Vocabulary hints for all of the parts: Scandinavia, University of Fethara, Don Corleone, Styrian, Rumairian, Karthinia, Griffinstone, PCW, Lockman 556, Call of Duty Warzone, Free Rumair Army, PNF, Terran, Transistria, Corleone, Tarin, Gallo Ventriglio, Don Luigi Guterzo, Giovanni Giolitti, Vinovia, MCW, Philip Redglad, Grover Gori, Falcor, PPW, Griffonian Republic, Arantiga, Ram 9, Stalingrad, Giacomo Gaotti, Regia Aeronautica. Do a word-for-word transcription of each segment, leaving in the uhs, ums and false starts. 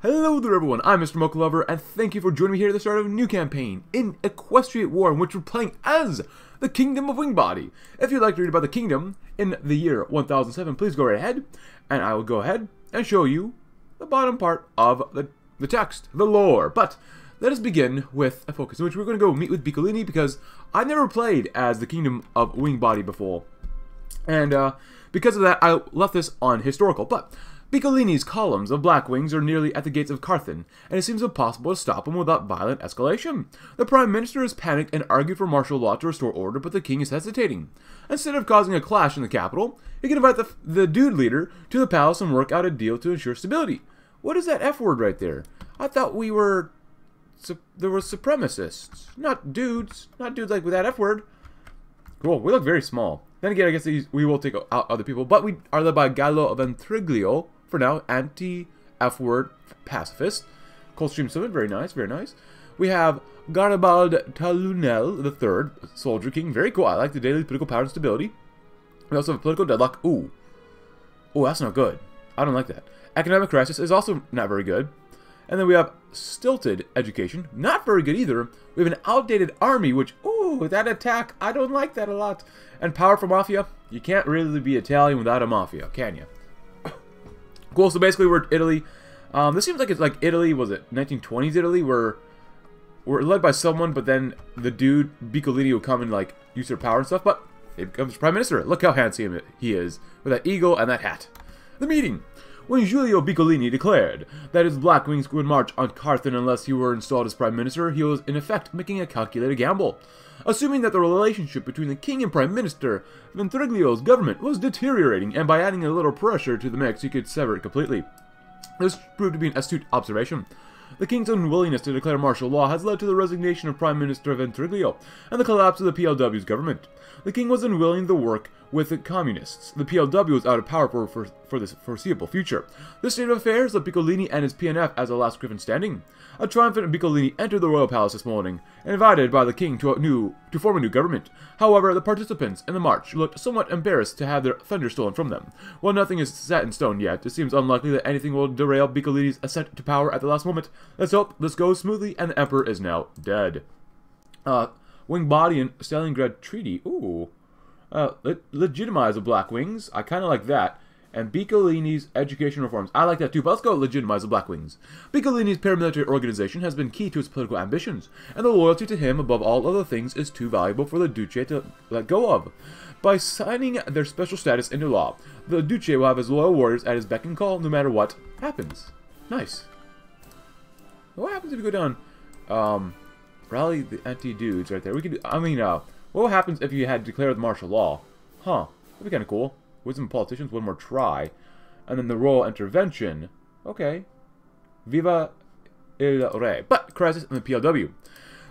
Hello there everyone, I'm MrMochalover, and thank you for joining me here at the start of a new campaign in Equestria At War, in which we're playing as the Kingdom of Wingbody. If you'd like to read about the Kingdom in the year one thousand seven, please go right ahead, and I will go ahead and show you the bottom part of the, the text, the lore. But let us begin with a focus, in which we're going to go meet with Biccolini, because I've never played as the Kingdom of Wingbody before. And uh, because of that, I left this on historical, but Biccolini's columns of Blackwings are nearly at the gates of Carthen, and it seems impossible to stop them without violent escalation. The Prime Minister is panicked and argued for martial law to restore order, but the King is hesitating. Instead of causing a clash in the capital, he can invite the, the dude leader to the palace and work out a deal to ensure stability. What is that F word right there? I thought we were... Su there were supremacists. Not dudes. Not dudes like with that F word. Cool, we look very small. Then again, I guess we will take out other people, but we are led by Gallo Ventriglio, for now, anti-F word pacifist. Coldstream Summit, very nice, very nice. We have Garibaldo Tanuel the third, Soldier King, very cool. I like the daily political power and stability. We also have political deadlock. Ooh. Ooh, that's not good. I don't like that. Economic crisis is also not very good. And then we have stilted education, not very good either. We have an outdated army, which, ooh, that attack, I don't like that a lot. And powerful mafia, you can't really be Italian without a mafia, can you? Cool, so basically we're Italy. Um, this seems like it's like Italy, was it nineteen twenties Italy, where we're led by someone, but then the dude, Biccolini, will come and like usurp power and stuff, but he becomes Prime Minister. Look how handsome he is, with that eagle and that hat. The meeting. When Giulio Biccolini declared that his Blackwings would march on Carthen unless he were installed as Prime Minister, he was in effect making a calculated gamble. Assuming that the relationship between the King and Prime Minister, Ventriglio's government was deteriorating, and by adding a little pressure to the mix, he could sever it completely. This proved to be an astute observation. The King's unwillingness to declare martial law has led to the resignation of Prime Minister Ventriglio and the collapse of the P L W's government. The King was unwilling to work with the Communists. The P L W was out of power for, for, for the foreseeable future. This state of affairs left Biccolini and his P N F as the last Griffin standing. A triumphant Biccolini entered the royal palace this morning, invited by the King to, a new, to form a new government. However, the participants in the march looked somewhat embarrassed to have their thunder stolen from them. While nothing is set in stone yet, it seems unlikely that anything will derail Biccolini's ascent to power at the last moment. Let's hope this goes smoothly and the Emperor is now dead. Uh, Wingbody and Stalingrad Treaty. Ooh. Uh, le legitimize the Blackwings. I kind of like that. And Biccolini's education reforms. I like that too, but let's go legitimize the Blackwings. Biccolini's paramilitary organization has been key to his political ambitions, and the loyalty to him, above all other things, is too valuable for the Duce to let go of. By signing their special status into law, the Duce will have his loyal warriors at his beck and call no matter what happens. Nice. What happens if we go down? Um, rally the anti-dudes right there. We could do, I mean, uh... what happens if you had declared martial law? Huh, that'd be kind of cool. Wisdom politicians, one more try. And then the royal intervention. Okay. Viva il re. But crisis in the P L W.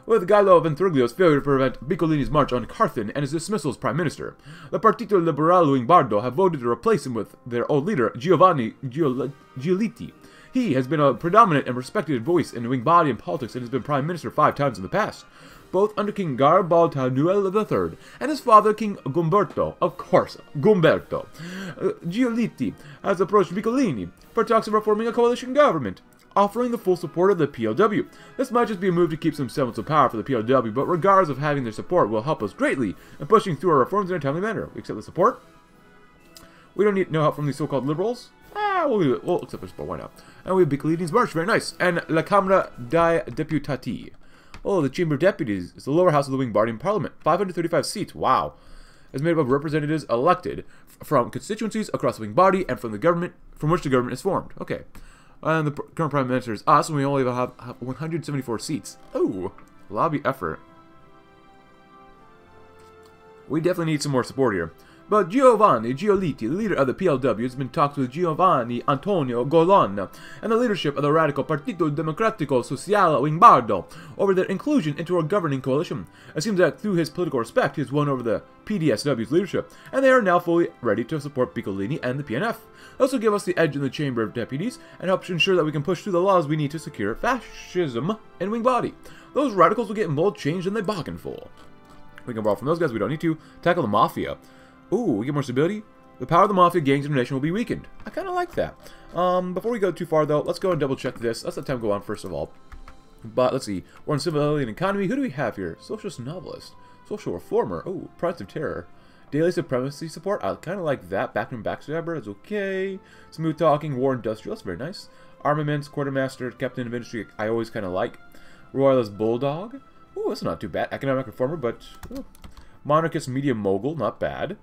With Gallo Ventriglio's failure to prevent Biccolini's march on Carthen and his dismissal as Prime Minister, the Partito Liberale Wingardo have voted to replace him with their old leader, Giovanni Giolitti. He has been a predominant and respected voice in Wingbodian politics and has been Prime Minister five times in the past, both under King Garibaldo Tanuel the third and his father King Gumberto, of course, Gumberto. Uh, Giolitti has approached Biccolini for talks about forming a coalition government, offering the full support of the P L W. This might just be a move to keep some semblance of power for the P L W, but regardless of having their support will help us greatly in pushing through our reforms in a timely manner. We accept the support. We don't need no help from these so-called liberals. Ah, we'll do it. We'll accept their support, why not? And we have Biccolini's march, very nice. And La Camera dei Deputati. Oh, the Chamber of Deputies is the lower house of the Wingardian Parliament. five hundred thirty-five seats, wow. It's made up of representatives elected from constituencies across the Wingbody and from the government, from which the government is formed. Okay. And the current Prime Minister is us, and we only have one hundred seventy-four seats. Oh, lobby effort. We definitely need some more support here. But Giovanni Giolitti, the leader of the P L W, has been talked with Giovanni Antonio Golon and the leadership of the radical Partito Democratico Sociale Wingardo over their inclusion into a governing coalition. It seems that through his political respect, he has won over the P D S W's leadership, and they are now fully ready to support Biccolini and the P N F. They also give us the edge in the Chamber of Deputies and helps ensure that we can push through the laws we need to secure fascism in Wingbody. Those radicals will get more change than they bargain for. We can borrow from those guys, we don't need to. Tackle the mafia. Ooh, we get more stability. The power of the mafia gangs in the nation will be weakened. I kind of like that. Um, before we go too far, though, let's go and double-check this. Let's let time go on, first of all. But, let's see. We're in civility and economy. Who do we have here? Socialist novelist. Social reformer. Oh, Prince of Terror. Daily supremacy support. I kind of like that. Backroom backstabber. That's okay. Smooth talking. War industrial. That's very nice. Armaments. Quartermaster. Captain of industry. I always kind of like. Royalist bulldog. Ooh, that's not too bad. Economic reformer, but... Ooh. Monarchist media mogul. Not bad.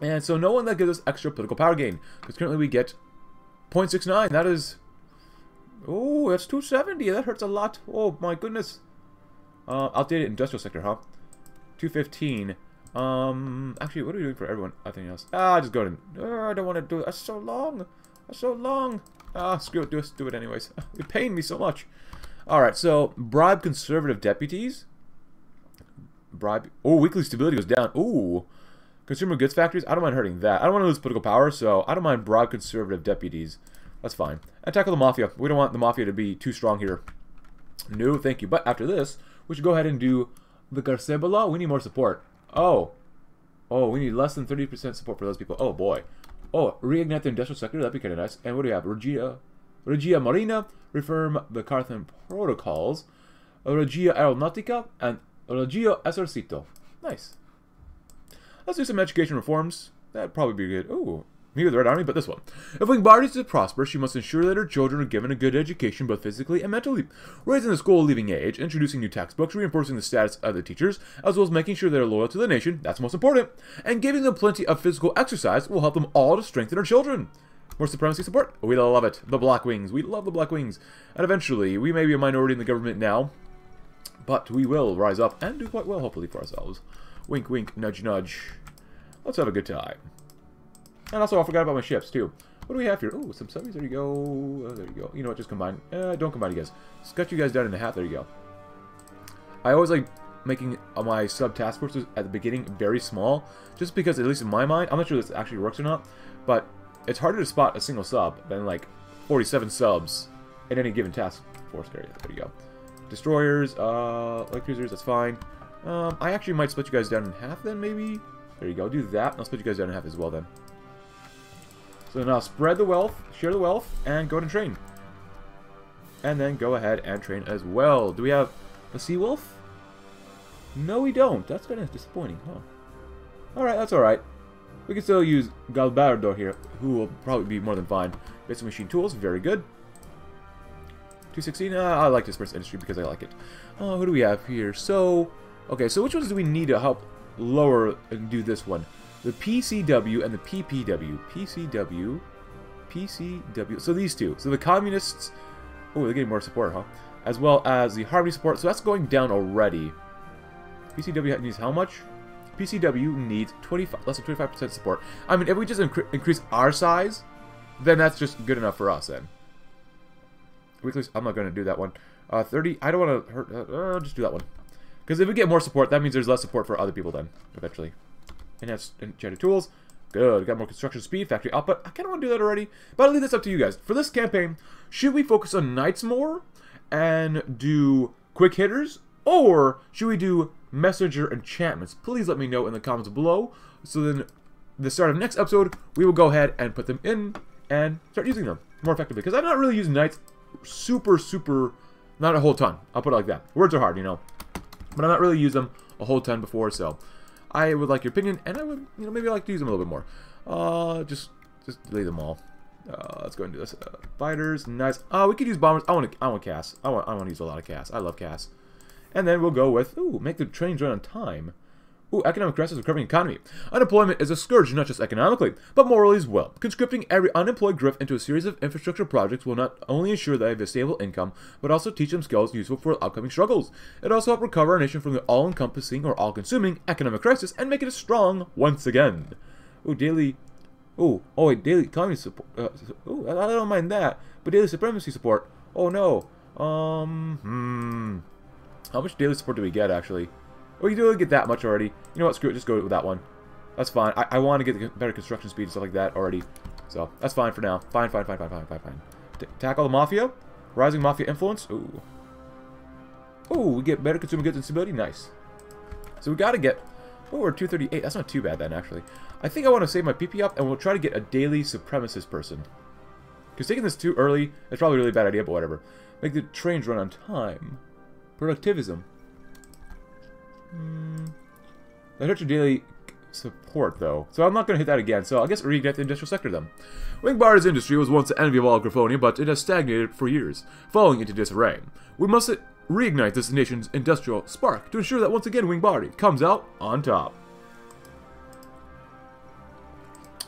And so no one that gives us extra political power gain. Because currently we get zero point six nine. That is... Oh, that's two seventy. That hurts a lot. Oh, my goodness. Uh, outdated industrial sector, huh? two fifteen. Um, actually, what are we doing for everyone? Nothing else. Ah, just go ahead and... Oh, I don't want to do it. That's so long. That's so long. Ah, screw it. Do it, do it anyways. You're paying me so much. Alright, so bribe conservative deputies. Bribe... Oh, weekly stability goes down. Ooh. Consumer goods factories. I don't mind hurting that. I don't want to lose political power, so I don't mind bribe conservative deputies. That's fine. And tackle the mafia. We don't want the mafia to be too strong here. No, thank you. But after this, we should go ahead and do the Acerbo law. We need more support. Oh. Oh, we need less than thirty percent support for those people. Oh, boy. Oh, reignite the industrial sector. That'd be kind of nice. And what do we have? Regia, Regia Marina. Reform the Carthen protocols. Regia Aeronautica. And Regio Esercito. Nice. Let's do some education reforms. That'd probably be good. Ooh. Maybe the Red Army, but this one. If Wingbody is to prosper, she must ensure that her children are given a good education both physically and mentally. Raising the school leaving age, introducing new textbooks, reinforcing the status of the teachers, as well as making sure they are loyal to the nation, that's most important. And giving them plenty of physical exercise will help them all to strengthen our children. More supremacy support? We love it. The Black Wings. We love the Black Wings. And eventually, we may be a minority in the government now, but we will rise up and do quite well, hopefully, for ourselves. Wink, wink, nudge, nudge. Let's have a good time. And also, I forgot about my ships, too. What do we have here? Oh, some subbies. There you go. Oh, there you go. You know what? Just combine. Uh, don't combine, you guys. Just cut you guys down in half. There you go. I always like making my sub-task forces at the beginning very small. Just because, at least in my mind, I'm not sure this actually works or not. But it's harder to spot a single sub than, like, forty-seven subs in any given task force area. There you go. Destroyers. Uh, light cruisers. That's fine. Um, I actually might split you guys down in half, then, maybe. There you go. Do that. And I'll split you guys down in half as well, then. So now spread the wealth, share the wealth, and go to train. And then go ahead and train as well. Do we have a sea wolf? No, we don't. That's kind of disappointing, huh? Alright, that's alright. We can still use Galbardo here, who will probably be more than fine. Basic machine tools, very good. two sixteen, uh, I like dispersed industry because I like it. Oh, uh, who do we have here? So, okay, so which ones do we need to help lower and do this one? The P C W and the P P W. P C W. P C W. So these two. So the communists... Oh, they're getting more support, huh? As well as the harmony support. So that's going down already. P C W needs how much? P C W needs twenty-five, less than twenty-five percent support. I mean, if we just incre increase our size, then that's just good enough for us, then. Weekly, I'm not going to do that one. Uh, thirty... I don't want to hurt... Uh, uh, just do that one. Because if we get more support, that means there's less support for other people, then. Eventually. Enhanced enchanted tools. Good. Got more construction speed, factory output. I kind of want to do that already, but I'll leave this up to you guys. For this campaign, should we focus on knights more and do quick hitters, or should we do messenger enchantments? Please let me know in the comments below. So then, the start of next episode, we will go ahead and put them in and start using them more effectively. Because I'm not really using knights super, super, not a whole ton. I'll put it like that. Words are hard, you know, but I'm not really using them a whole ton before, so. I would like your opinion, and I would, you know, maybe I like to use them a little bit more. Uh, just, just delete them all. Uh, let's go ahead and do this. Uh, fighters, nice. Uh, we could use bombers. I want to, I want Cass. I want, I want to use a lot of Cass. I love Cass. And then we'll go with, ooh, make the trains run on time. Ooh, economic crisis is recovering economy. Unemployment is a scourge, not just economically, but morally as well. Conscripting every unemployed griff into a series of infrastructure projects will not only ensure they have a stable income, but also teach them skills useful for upcoming struggles. It also helped recover our nation from the all-encompassing or all-consuming economic crisis and make it strong once again. Ooh, daily... Ooh, oh wait, daily economy support... Uh, ooh, I don't mind that, but daily supremacy support. Oh no. Um, hmm... How much daily support do we get, actually? Well, you don't get that much already. You know what? Screw it. Just go with that one. That's fine. I, I want to get the better construction speed and stuff like that already. So, that's fine for now. Fine, fine, fine, fine, fine, fine, fine. T tackle the Mafia. Rising Mafia influence. Ooh. Ooh, we get better consumer goods and stability. Nice. So, we got to get Oh, we're two thirty-eight. That's not too bad then, actually. I think I want to save my P P up, and we'll try to get a daily supremacist person. Because taking this too early is probably a really bad idea, but whatever. Make the trains run on time. Productivism. Hmm. I hurt your daily support, though. So I'm not going to hit that again, so I guess reignite the industrial sector, then. Wingbar's industry was once the envy of all Griffonia, but it has stagnated for years, falling into disarray. We must reignite this nation's industrial spark to ensure that once again Wingbardi comes out on top.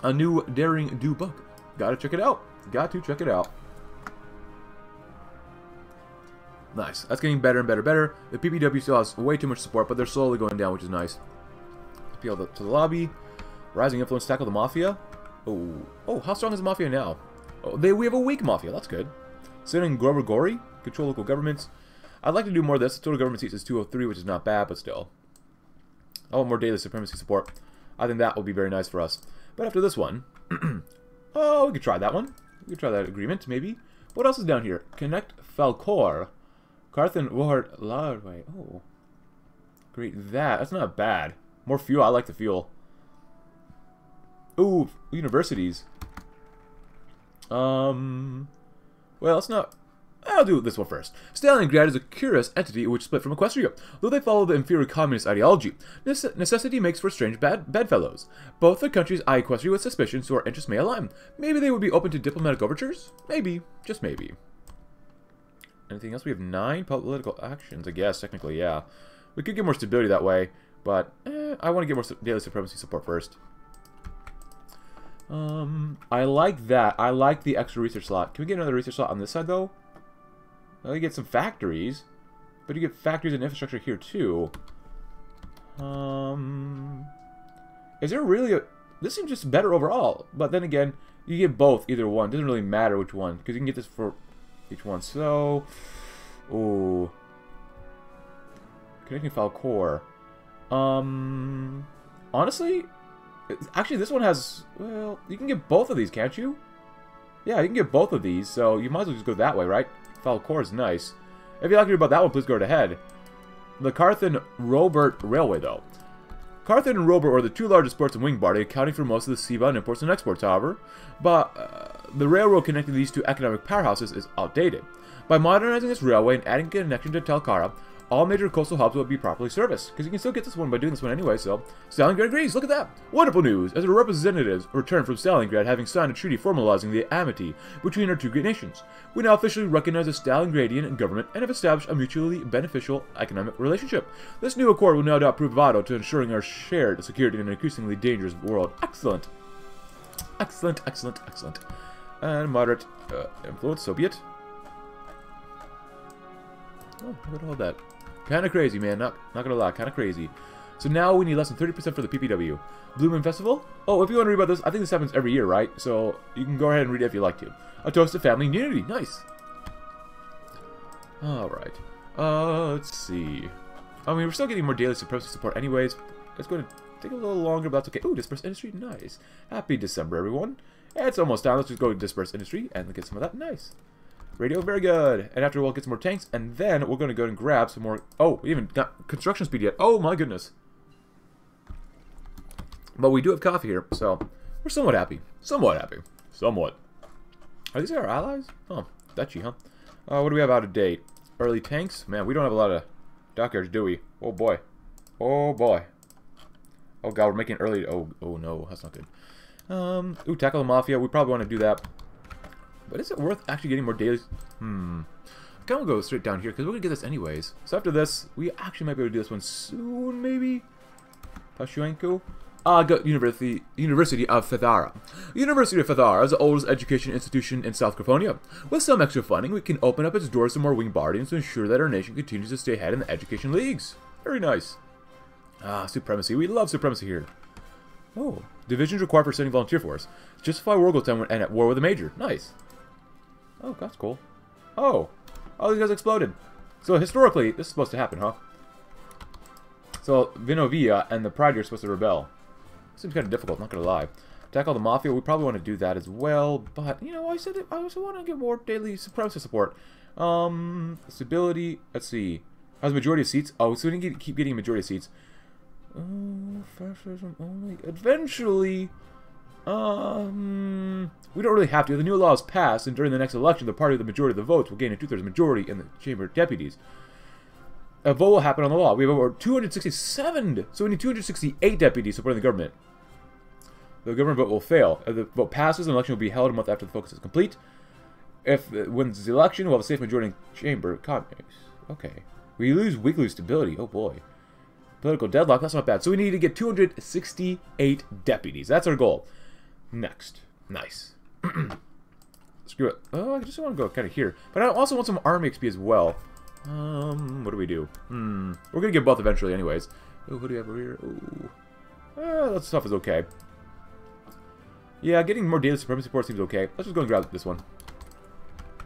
A new daring do book. Gotta check it out. Got to check it out. Nice. That's getting better and better and better. The P P W still has way too much support, but they're slowly going down, which is nice. Appeal to the lobby. Rising influence, tackle the mafia. Oh, oh, how strong is the mafia now? Oh, they, we have a weak mafia. That's good. Sitting Grover Gori. Control local governments. I'd like to do more of this. Total government seats is two oh three, which is not bad, but still. I want more daily supremacy support. I think that will be very nice for us. But after this one... oh, we could try that one. We could try that agreement, maybe. What else is down here? Connect Falcor. Carthen, Ward, Larway. Oh. Great, that. That's not bad. More fuel. I like the fuel. Ooh, universities. Um... Well, that's not... I'll do this one first. Stalingrad is a curious entity which split from Equestria, though they follow the inferior communist ideology. Nece necessity makes for strange bad bedfellows. Both the countries eye Equestria with suspicion, so our interests may align. Maybe they would be open to diplomatic overtures? Maybe. Just maybe. Anything else? We have nine political actions, I guess, technically, yeah. We could get more stability that way, but eh, I want to get more su daily supremacy support first. Um, I like that. I like the extra research slot. Can we get another research slot on this side, though? Well, you get some factories, but you get factories and infrastructure here too. Um, is there really a... This seems just better overall, but then again, you get both, either one. It doesn't really matter which one, because you can get this for each one. So, ooh. Connecting Falcor. Um, honestly, actually this one has... Well, you can get both of these, can't you? Yeah, you can get both of these, so you might as well just go that way, right? Falcor is nice. If you'd like to hear about that one, please go right ahead. The Carthen-Robert Railway, though. Carthen and Robert were the two largest ports in Wingbody, accounting for most of the seabound imports and exports, however. But uh, the railroad connecting these two economic powerhouses is outdated. By modernizing this railway and adding connection to Talcara, all major coastal hubs will be properly serviced. Because you can still get this one by doing this one anyway, so... Stalingrad agrees! Look at that! Wonderful news! As our representatives return from Stalingrad having signed a treaty formalizing the amity between our two great nations, we now officially recognize the Stalingradian government and have established a mutually beneficial economic relationship. This new accord will no doubt prove vital to ensuring our shared security in an increasingly dangerous world. Excellent! Excellent, excellent, excellent. And moderate uh, influence, so be it. Oh, look at all that. Kinda crazy, man. Not, not gonna lie, kinda crazy. So now we need less than thirty percent for the P P W. Blue Moon Festival? Oh, if you want to read about this, I think this happens every year, right? So you can go ahead and read it if you like to. A toast to family and unity. Nice. Alright. Uh, let's see. I mean, we're still getting more daily supremacy support anyways. It's going to take a little longer, but that's okay. Ooh, Dispersed Industry. Nice. Happy December, everyone. It's almost time. Let's just go to Dispersed Industry and get some of that. Nice. Radio, very good. And after a while, get some more tanks, and then we're going to go and grab some more... Oh, we haven't got construction speed yet. Oh, my goodness. But we do have coffee here, so we're somewhat happy. Somewhat happy. Somewhat. Are these our allies? Oh, Dutchy, huh? Uh, what do we have out of date? Early tanks? Man, we don't have a lot of dockyards, do we? Oh, boy. Oh, boy. Oh, God, we're making early... Oh, oh no, that's not good. Um, ooh, tackle the mafia. We probably want to do that. But is it worth actually getting more daily... Hmm. I kind of go straight down here, because we're going to get this anyways. So after this, we actually might be able to do this one soon, maybe? Pashuenko? Ah, uh, University University of Fethara. University of Fethara is the oldest education institution in South Griffonia. With some extra funding, we can open up its doors to more Wingbardians to ensure that our nation continues to stay ahead in the education leagues. Very nice. Ah, supremacy. We love supremacy here. Oh. Divisions required for sending volunteer force. Justify Wargold time and at war with a major. Nice. Oh, that's cool. Oh, all these guys exploded. So historically, this is supposed to happen, huh? So Vinovia and the Pride are supposed to rebel. Seems kind of difficult, not gonna lie. Attack all the mafia. We probably want to do that as well, but you know, I said it, I also want to get more daily supremacy support. Um, stability. Let's see. Has majority of seats. Oh, so we didn't get, keep getting majority of seats. Uh, fascism only. Eventually, um, we don't really have to. The new law is passed, and during the next election, the party with the majority of the votes will gain a two-thirds majority in the Chamber of Deputies. A vote will happen on the law. We have over two hundred sixty-seven, so we need two hundred sixty-eight deputies supporting the government. The government vote will fail. If the vote passes, an election will be held a month after the focus is complete. If it wins the election, we'll have a safe majority in Chamber of Commerce. Okay. We lose weekly stability. Oh, boy. Political deadlock. That's not bad. So we need to get two hundred sixty-eight deputies. That's our goal. Next. Nice. Screw it. Oh, I just want to go kind of here. But I also want some army X P as well. Um, what do we do? Hmm. We're going to get both eventually anyways. Oh, who do we have over here? Oh. Uh, that stuff is okay. Yeah, getting more daily supremacy support seems okay. Let's just go and grab this one.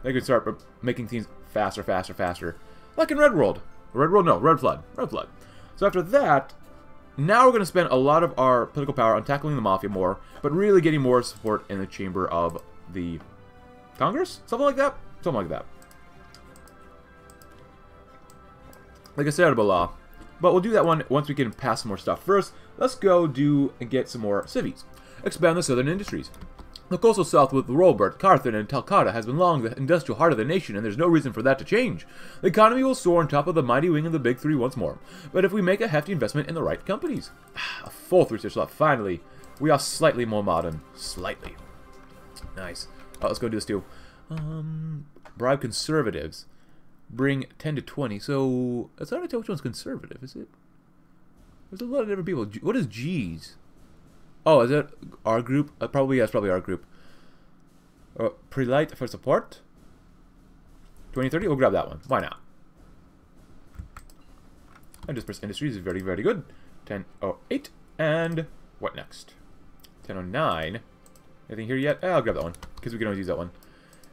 They can start making things faster, faster, faster. Like in Red World. Red World, no. Red Flood. Red Flood. So after that, now we're going to spend a lot of our political power on tackling the Mafia more, but really getting more support in the Chamber of the Congress? Something like that? Something like that. Like Acerbo law. But we'll do that one once we can pass some more stuff. First, let's go do and get some more civies. Expand the southern industries. The coastal south with Robert, Carthen, and Talcata has been long the industrial heart of the nation, and there's no reason for that to change. The economy will soar on top of the mighty wing of the Big Three once more, but if we make a hefty investment in the right companies. A full research lot, finally. We are slightly more modern. Slightly. Nice. Oh, let's go do this too. Um, bribe conservatives. Bring ten to twenty, so it's hard to tell which one's conservative, is it? There's a lot of different people. What is G's? Oh, is that our group? Uh, probably, yes, yeah, probably our group. Uh, Prelate for support. twenty thirty, we'll grab that one. Why not? And dispersed industries is very, very good. ten oh eight, and what next? ten oh nine. Anything here yet? Eh, I'll grab that one, because we can always use that one.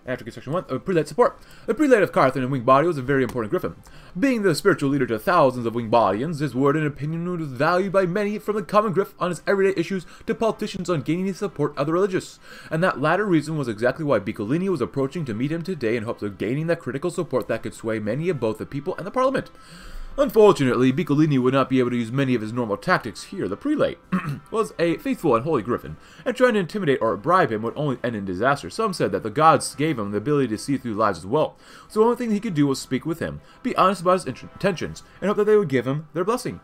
After construction one, uh, prelate support. The prelate of Carthen and Wingbody was a very important griffin. Being the spiritual leader to thousands of Wingbodians, his word and opinion was valued by many, from the common griff on his everyday issues to politicians on gaining the support of the religious. And that latter reason was exactly why Biccolini was approaching to meet him today in hopes of gaining that critical support that could sway many of both the people and the parliament. Unfortunately, Biccolini would not be able to use many of his normal tactics here. The prelate was a faithful and holy griffin, and trying to intimidate or bribe him would only end in disaster. Some said that the gods gave him the ability to see through lies as well, so the only thing he could do was speak with him, be honest about his intentions, and hope that they would give him their blessing.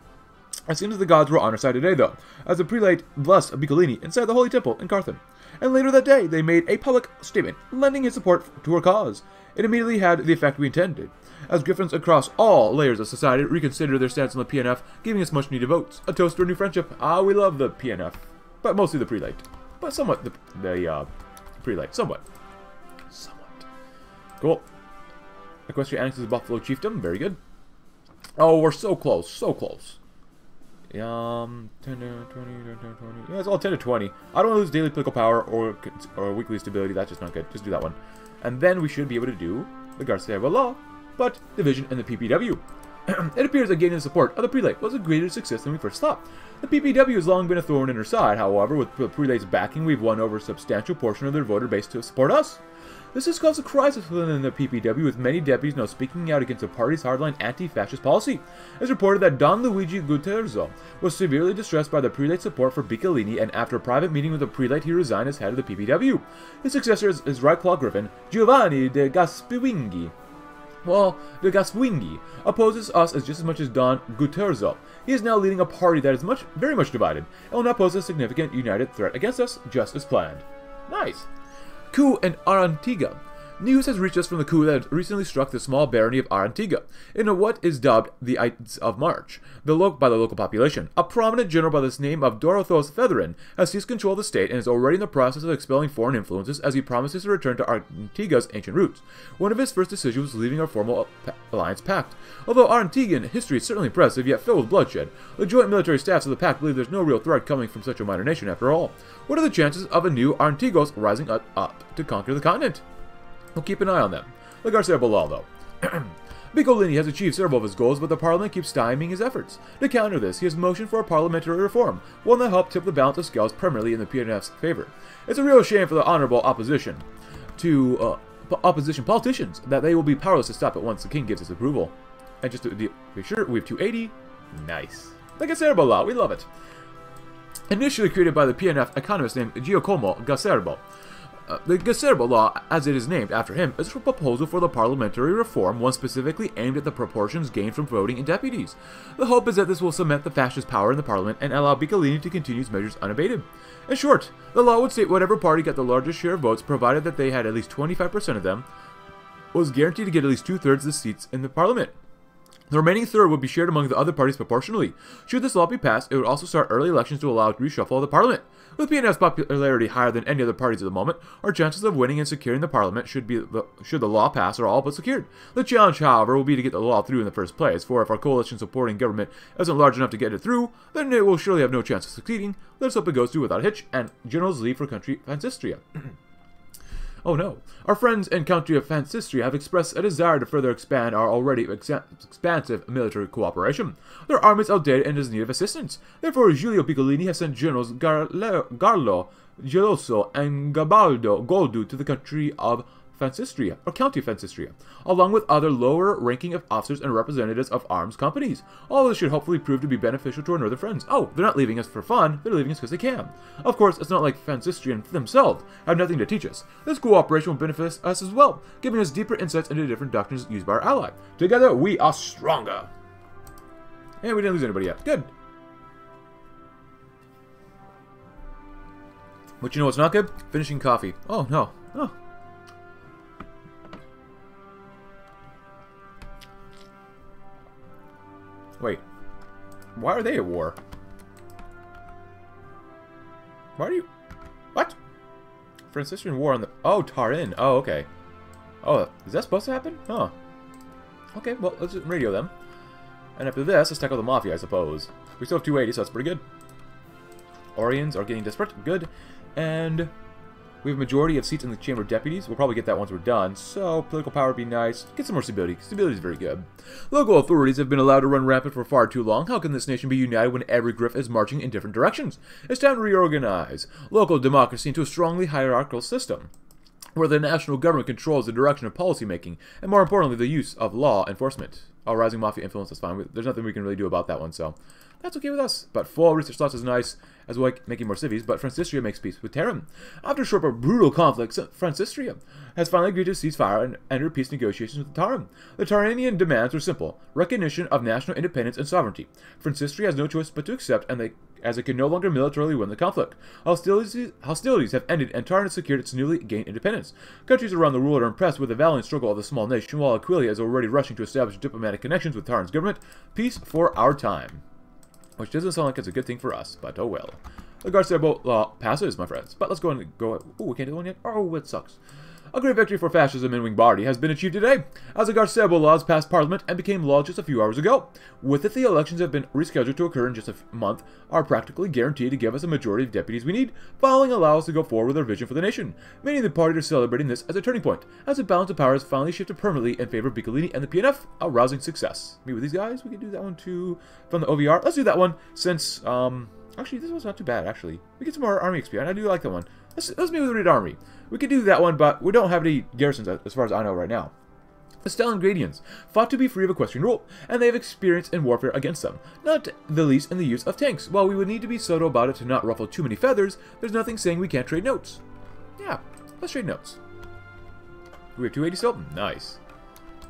It seems that the gods were on our side today, though, as the prelate blessed Biccolini inside the holy temple in Carthen. And later that day, they made a public statement, lending his support to her cause. It immediately had the effect we intended, as griffins across all layers of society reconsidered their stance on the P N F, giving us much-needed votes. A toast to a new friendship. Ah, we love the P N F. But mostly the prelate. But somewhat the, the uh, prelate. Somewhat. Somewhat. Cool. Equestria annexes Buffalo Chiefdom. Very good. Oh, we're so close. So close. Um, ten to twenty, ten to twenty. Yeah, it's all ten to twenty. I don't want to lose daily political power or, or weekly stability. That's just not good. Just do that one. And then we should be able to do the Acerbo law. But division and the P P W. It appears that gaining the support of the prelate was a greater success than we first thought. The P P W has long been a thorn in her side, however, with the prelate's backing, we've won over a substantial portion of their voter base to support us. This has caused a crisis within the P P W, with many deputies now speaking out against the party's hardline anti-fascist policy. It is reported that Don Luigi Guterzo was severely distressed by the prelate's support for Biccolini, and after a private meeting with the prelate, he resigned as head of the P P W. His successor is his right claw griffin, Giovanni de Gaspiwinghi. Well, de Gaswingi opposes us as just as much as Don Guterzo. He is now leading a party that is much, very much divided, and will not pose a significant united threat against us, just as planned. Nice. Coup and Arantiga. News has reached us from the coup that recently struck the small barony of Arantiga, in what is dubbed the Ides of March, the lo by the local population. A prominent general by the name of Dorothos Featherin has seized control of the state and is already in the process of expelling foreign influences as he promises to return to Arantiga's ancient roots. One of his first decisions was leaving our formal alliance pact. Although Arantigan history is certainly impressive, yet filled with bloodshed, the joint military staffs of the pact believe there's no real threat coming from such a minor nation after all. What are the chances of a new Arantigos rising up, up to conquer the continent? We'll keep an eye on them. Look at Acerbo law, though. Biccolini has achieved several of his goals, but the parliament keeps stymieing his efforts. To counter this, he has motioned for a parliamentary reform, one that helped tip the balance of scales primarily in the P N F's favor. It's a real shame for the honorable opposition to uh, opposition politicians that they will be powerless to stop it once the king gives his approval. And just to be sure, we have two eighty. Nice. Like Acerbo law, we love it. Initially created by the P N F economist named Giacomo Gaotti. Uh, the Acerbo law, as it is named after him, is a proposal for the parliamentary reform, one specifically aimed at the proportions gained from voting in deputies. The hope is that this will cement the fascist power in the parliament and allow Biccolini to continue his measures unabated. In short, the law would state whatever party got the largest share of votes, provided that they had at least twenty-five percent of them, was guaranteed to get at least two-thirds of the seats in the parliament. The remaining third would be shared among the other parties proportionally. Should this law be passed, it would also start early elections to allow reshuffle of the parliament. With P N F's popularity higher than any other parties at the moment, our chances of winning and securing the parliament should be the, should the law pass are all but secured. The challenge, however, will be to get the law through in the first place, for if our coalition supporting government isn't large enough to get it through, then it will surely have no chance of succeeding. Let's hope it goes through without a hitch, and generals leave for country Francistria. Oh no. Our friends in country of Francistria have expressed a desire to further expand our already ex expansive military cooperation. Their army is outdated and is in need of assistance. Therefore, Giulio Biccolini has sent generals Gallo Ventriglio and Garibaldo Tanuel the Third to the country of Francistria, or county Francistria, along with other lower-ranking of officers and representatives of arms companies. All this should hopefully prove to be beneficial to our northern friends. Oh, they're not leaving us for fun, they're leaving us because they can. Of course, it's not like Francistrians themselves have nothing to teach us. This cooperation will benefit us as well, giving us deeper insights into different doctrines used by our ally. Together, we are stronger! And we didn't lose anybody yet. Good. But you know what's not good? Finishing coffee. Oh, no. Oh. Wait, why are they at war? Why are you... What? Francistrian war on the... Oh, Tarin. Oh, okay. Oh, is that supposed to happen? Huh. Okay, well, let's just radio them. And after this, let's tackle the Mafia, I suppose. We still have two eighty, so that's pretty good. Orions are getting desperate. Good. And we have a majority of seats in the Chamber of Deputies. We'll probably get that once we're done. So, political power would be nice. Get some more stability. Stability is very good. Local authorities have been allowed to run rampant for far too long. How can this nation be united when every griff is marching in different directions? It's time to reorganize local democracy into a strongly hierarchical system, where the national government controls the direction of policymaking, and more importantly, the use of law enforcement. Oh, rising Mafia influence, that's fine. There's nothing we can really do about that one, so that's okay with us. But full research slots is nice, as well as making more civies, but Francistria makes peace with Tarim. After a short but brutal conflict, Francistria has finally agreed to cease fire and enter peace negotiations with Tarim. The Tarinian demands are simple: recognition of national independence and sovereignty. Francistria has no choice but to accept, and they, as it can no longer militarily win the conflict. Hostilities, hostilities have ended, and Tarim has secured its newly gained independence. Countries around the world are impressed with the valiant struggle of the small nation, while Aquileia is already rushing to establish diplomatic connections with Tarim's government. Peace for our time. Which doesn't sound like it's a good thing for us, but oh well. The Acerbo law passes, my friends. But let's go and go. Oh, we can't do one yet. Oh, it sucks. A great victory for fascism in Wingbody has been achieved today, as the Acerbo laws passed parliament and became law just a few hours ago. With it, the elections have been rescheduled to occur in just a month, are practically guaranteed to give us a majority of deputies we need. Following allows us to go forward with our vision for the nation. Many of the parties are celebrating this as a turning point, as the balance of power has finally shifted permanently in favor of Biccolini and the P N F, a rousing success. Meet with these guys, we can do that one too, from the O V R. Let's do that one, since, um, actually, this one's not too bad, actually. We get some more army X P, and I do like that one. Let's, let's meet with the Red Army. We could do that one, but we don't have any garrisons as far as I know right now. The Stalingradians fought to be free of Equestrian rule, and they have experience in warfare against them, not the least in the use of tanks. While we would need to be subtle about it to not ruffle too many feathers, there's nothing saying we can't trade notes. Yeah, let's trade notes. We have two eighty still? Nice.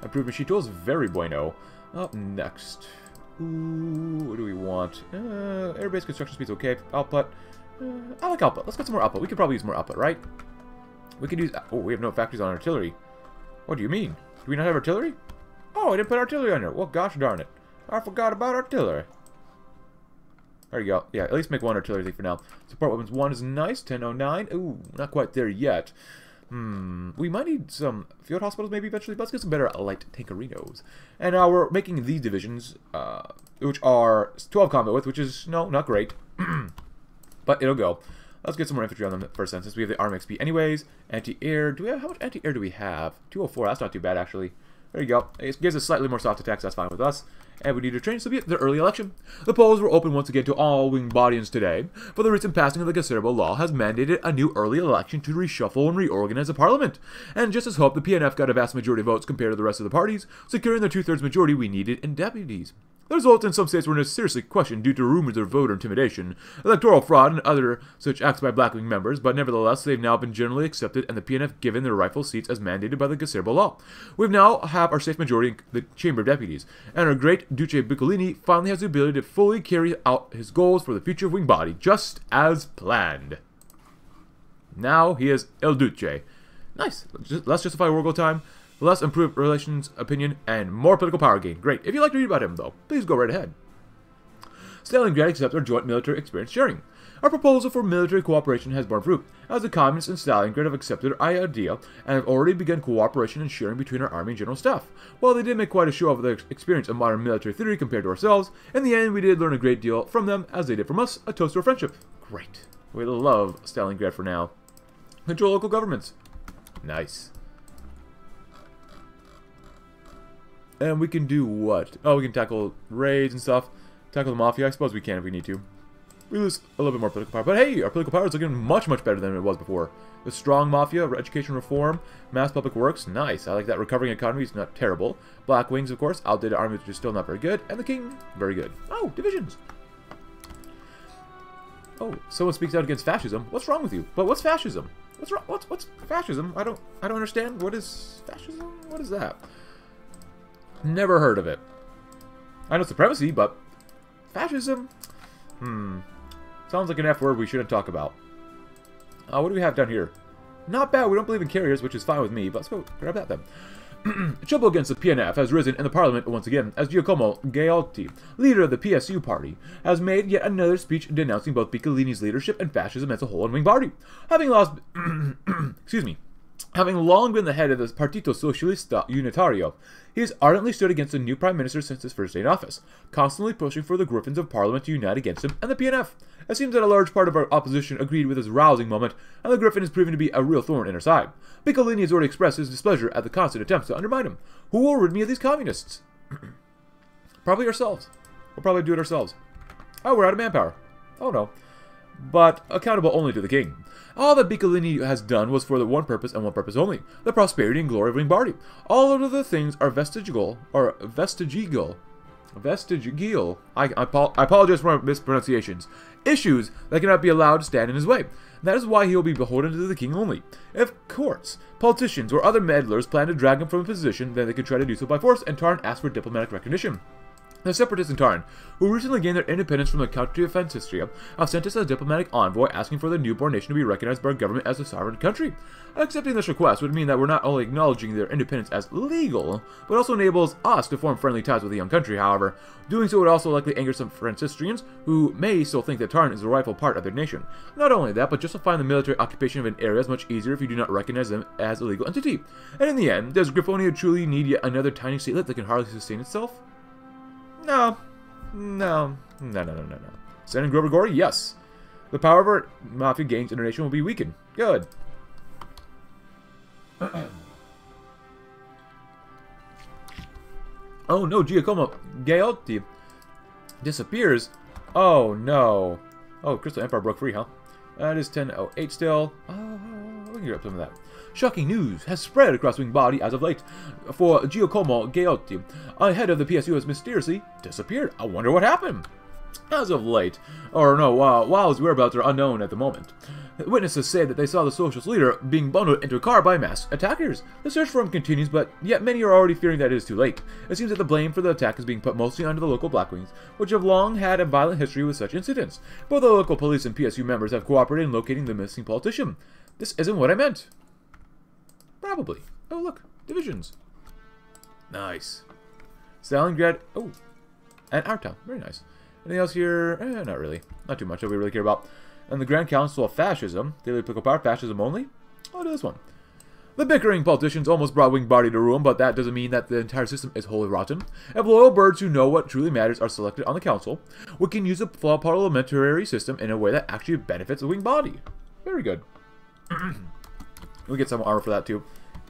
Approved machine tools? Very bueno. Up next. Ooh, what do we want? Uh, airbase construction speed's okay. Output. Uh, I like output. Let's get some more output. We could probably use more output, right? We could use... Oh, we have no factories on artillery. What do you mean? Do we not have artillery? Oh, I didn't put artillery on here. Well, gosh darn it. I forgot about artillery. There you go. Yeah, at least make one artillery thing for now. Support weapons one is nice. ten oh nine. Ooh, not quite there yet. Hmm. We might need some field hospitals maybe eventually, but let's get some better light tankerinos. And now we're making these divisions, uh, which are twelve combat width, which is, no, not great. But it'll go. Let's get some more infantry on them first, then, since we have the arm X P anyways. Anti-air. Do we have... How much anti-air do we have? two oh four. That's not too bad, actually. There you go. It gives us slightly more soft attacks. That's fine with us. And we need to train, so be the early election. The polls were open once again to all Wingbodians today, for the recent passing of the Acerbo law has mandated a new early election to reshuffle and reorganize the parliament. And just as hoped, the P N F got a vast majority of votes compared to the rest of the parties, securing the two-thirds majority we needed in deputies. The result in some states were seriously questioned due to rumors of voter intimidation, electoral fraud, and other such acts by Blackwing members, but nevertheless they've now been generally accepted and the P N F given their rightful seats as mandated by the Acerbo law. We now have our safe majority in the Chamber of Deputies, and our great Duce Biccolini finally has the ability to fully carry out his goals for the future of Wingbody, just as planned. Now he is El Duce. Nice. Less justify war goal time, less improved relations opinion, and more political power gain. Great. If you'd like to read about him, though, please go right ahead. Stalingrad accepts our joint military experience sharing. Our proposal for military cooperation has borne fruit, as the Communists in Stalingrad have accepted our idea and have already begun cooperation and sharing between our army and general staff. While they did make quite a show of their experience of modern military theory compared to ourselves, in the end we did learn a great deal from them, as they did from us. A toast to our friendship. Great. We love Stalingrad for now. Control local governments. Nice. And we can do what? Oh, we can tackle raids and stuff. Tackle the Mafia. I suppose we can if we need to. We lose a little bit more political power. But hey, our political power is looking much, much better than it was before. The strong Mafia, education reform, mass public works. Nice. I like that. Recovering economy is not terrible. Black Wings, of course. Outdated army, which is still not very good. And the King, very good. Oh, divisions. Oh, someone speaks out against fascism. What's wrong with you? But what's fascism? What's wrong? What's, what's fascism? I don't, I don't understand. What is fascism? What is that? Never heard of it. I know supremacy, but fascism? Hmm. Sounds like an F word we shouldn't talk about. Uh, what do we have down here? Not bad. We don't believe in carriers, which is fine with me, but let's go grab that then. Trouble against the P N F has risen in the parliament once again, as Giacomo Gaotti, leader of the P S U party, has made yet another speech denouncing both Biccolini's leadership and fascism as a whole in Wingbody. Having lost... excuse me. Having long been the head of the Partito Socialista Unitario, he has ardently stood against the new Prime Minister since his first day in office, constantly pushing for the Griffins of Parliament to unite against him and the P N F. It seems that a large part of our opposition agreed with his rousing moment, and the Griffin has proven to be a real thorn in our side. Biccolini has already expressed his displeasure at the constant attempts to undermine him. Who will rid me of these communists? Probably ourselves. We'll probably do it ourselves. Oh, we're out of manpower. Oh no. But accountable only to the king. All that Biccolini has done was for the one purpose and one purpose only, the prosperity and glory of Wingbody. All of the things are vestigial, or vestigial, vestigial, I, I, I apologize for my mispronunciations, issues that cannot be allowed to stand in his way. That is why he will be beholden to the king only. If courts, politicians, or other meddlers plan to drag him from a position, then they could try to do so by force, and Tarn asked for diplomatic recognition. The separatists in Tarn, who recently gained their independence from the country of Francistria, have sent us a diplomatic envoy asking for the newborn nation to be recognized by our government as a sovereign country. Accepting this request would mean that we're not only acknowledging their independence as legal, but also enables us to form friendly ties with the young country. However, doing so would also likely anger some Francistrians, who may still think that Tarn is the rightful part of their nation. Not only that, but justifying the military occupation of an area is much easier if you do not recognize them as a legal entity. And in the end, does Griffonia truly need yet another tiny statelet that can hardly sustain itself? No, no, no, no, no, no, no. Senator Grover Gori, yes. The power of our Mafia gains international will be weakened. Good. Oh no, Giacomo Gaotti disappears. Oh no. Oh, Crystal Empire broke free, huh? That is ten oh eight still. Oh, we can grab some of that. Shocking news has spread across Wingbody as of late, for Giacomo Gaotti, a head of the P S U, has mysteriously disappeared. I wonder what happened. As of late, or no, uh, while his whereabouts are unknown at the moment. Witnesses say that they saw the socialist leader being bundled into a car by masked attackers. The search for him continues, but yet many are already fearing that it is too late. It seems that the blame for the attack is being put mostly under the local Blackwings, which have long had a violent history with such incidents. Both the local police and P S U members have cooperated in locating the missing politician. This isn't what I meant. Probably. Oh, look. Divisions. Nice. Stalingrad. Oh. And our town. Very nice. Anything else here? Eh, not really. Not too much that we really care about. And the Grand Council of Fascism. Daily Political Power. Fascism only. I'll do this one. The bickering politicians almost brought Wingbody to ruin, but that doesn't mean that the entire system is wholly rotten. If loyal birds who know what truly matters are selected on the council, we can use the flawed parliamentary system in a way that actually benefits the Wingbody. Very good. We get some armor for that too.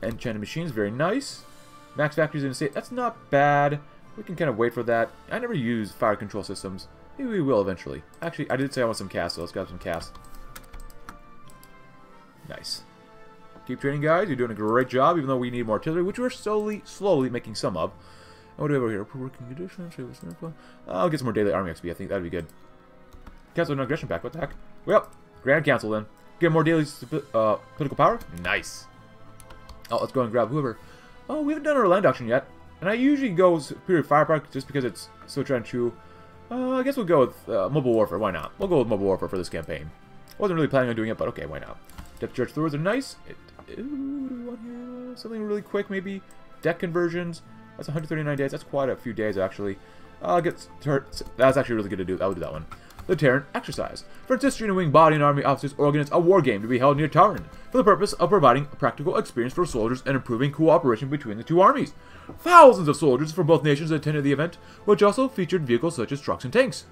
Enchanted machines, very nice. Max factories in the state, that's not bad. We can kind of wait for that. I never use fire control systems. Maybe we will eventually. Actually, I did say I want some cast, so let's grab some cast. Nice. Keep training, guys. You're doing a great job, even though we need more artillery, which we're slowly, slowly making some of. What do we have here? Poor working conditions. I'll get some more daily army X P. I think that'd be good. Cancel an aggression pack. What the heck? Well, Grand Council then. Get more daily uh, political power. Nice. Oh, let's go and grab whoever. Oh, we haven't done our land auction yet. And I usually go with Superior Firepower just because it's so trying to... Uh, I guess we'll go with uh, Mobile Warfare. Why not? We'll go with Mobile Warfare for this campaign. I wasn't really planning on doing it, but okay, why not? Depth Church Throwers are nice. It, ooh, do we want here? Something really quick, maybe. Deck conversions. That's one hundred thirty-nine days. That's quite a few days, actually. Uh, get That's actually really good to do. I'll do that one. The Terran Exercise. Francistria and wing body and army officers organize a war game to be held near Terran for the purpose of providing practical experience for soldiers and improving cooperation between the two armies. Thousands of soldiers from both nations attended the event, which also featured vehicles such as trucks and tanks.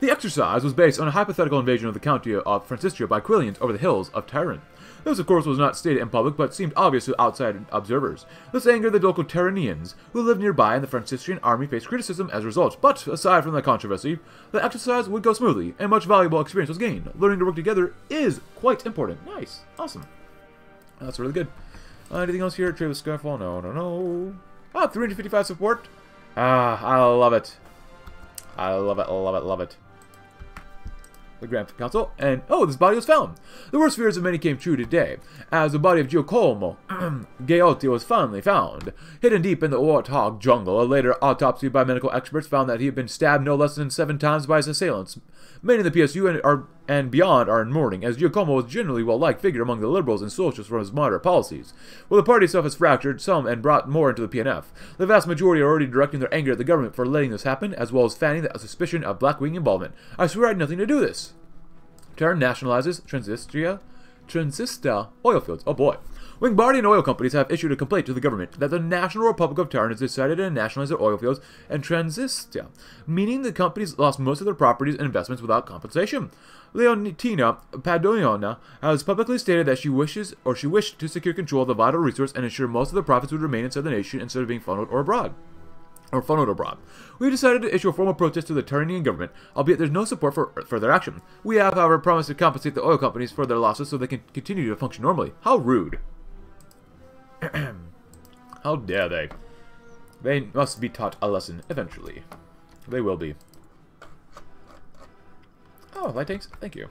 The exercise was based on a hypothetical invasion of the county of Francistria by Aquilians over the hills of Terran. This, of course, was not stated in public, but seemed obvious to outside observers. This angered the local Terranians, who lived nearby, and the Francistrian army faced criticism as a result. But, aside from the controversy, the exercise would go smoothly, and much valuable experience was gained. Learning to work together is quite important. Nice. Awesome. That's really good. Uh, anything else here? Trade with Skyfall? No, no, no. Ah, three hundred fifty-five support. Ah, I love it. I love it, love it, love it. The Grand Council, and oh, this body was found. The worst fears of many came true today, as the body of Giacomo Gaotti was finally found. Hidden deep in the Warthog jungle, a later autopsy by medical experts found that he had been stabbed no less than seven times by his assailants. Many in the P S U and, are, and beyond are in mourning, as Giacomo was generally a well-liked figure among the liberals and socialists for his moderate policies. While the party itself has fractured some and brought more into the P N F, the vast majority are already directing their anger at the government for letting this happen, as well as fanning the suspicion of Blackwing involvement. I swear I had nothing to do with this. Terran nationalizes Transistria, Transista oil fields. Oh boy. Wingbody oil companies have issued a complaint to the government that the National Republic of Terran has decided to nationalize their oil fields and Transistia, meaning the companies lost most of their properties and investments without compensation. Leontina Padoniana has publicly stated that she wishes or she wished to secure control of the vital resource and ensure most of the profits would remain inside the nation instead of being funneled or abroad. or funneled abroad. We decided to issue a formal protest to the Turanian government, albeit there's no support for further action. We have, however, promised to compensate the oil companies for their losses so they can continue to function normally. How rude. How dare they. They must be taught a lesson eventually. They will be. Oh, light tanks? Thank you.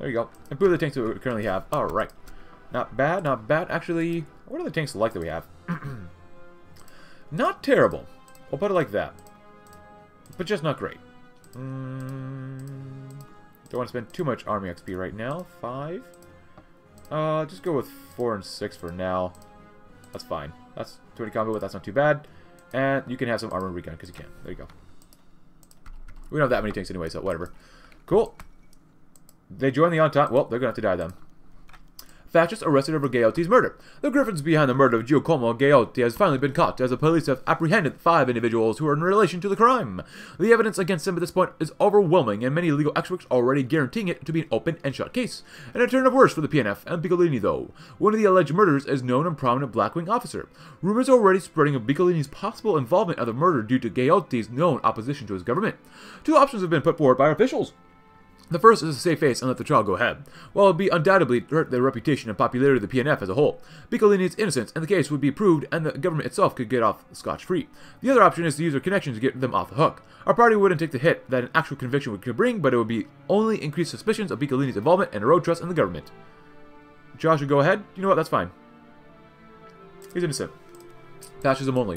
There you go. Improve the tanks that we currently have. Alright. Not bad, not bad. Actually, what are the tanks like that we have? Not terrible. We'll put it like that. But just not great. Mm, don't want to spend too much army X P right now. Five. Uh, just go with four and six for now. That's fine. That's twenty combo, but that's not too bad. And you can have some armor recon, because you can. There you go. We don't have that many tanks anyway, so whatever. Cool. They join the Entente. Well, they're going to have to die then. Fascists arrested over Gaotti's murder. The griffins behind the murder of Giacomo Gaotti has finally been caught, as the police have apprehended five individuals who are in relation to the crime. The evidence against him at this point is overwhelming, and many legal experts already guaranteeing it to be an open and shut case. And a turn of worse for the P N F and Biccolini, though. One of the alleged murderers is known and prominent Blackwing officer. Rumors are already spreading of Biccolini's possible involvement of the murder due to Gaotti's known opposition to his government. Two options have been put forward by officials. The first is to save face and let the trial go ahead, while it would be undoubtedly hurt the reputation and popularity of the P N F as a whole. Biccolini's innocence and the case would be proved, and the government itself could get off scotch-free. The other option is to use their connections to get them off the hook. Our party wouldn't take the hit that an actual conviction could bring, but it would be only increased suspicions of Biccolini's involvement and erode trust in the government. Josh would go ahead. You know what? That's fine. He's innocent. Fascism only.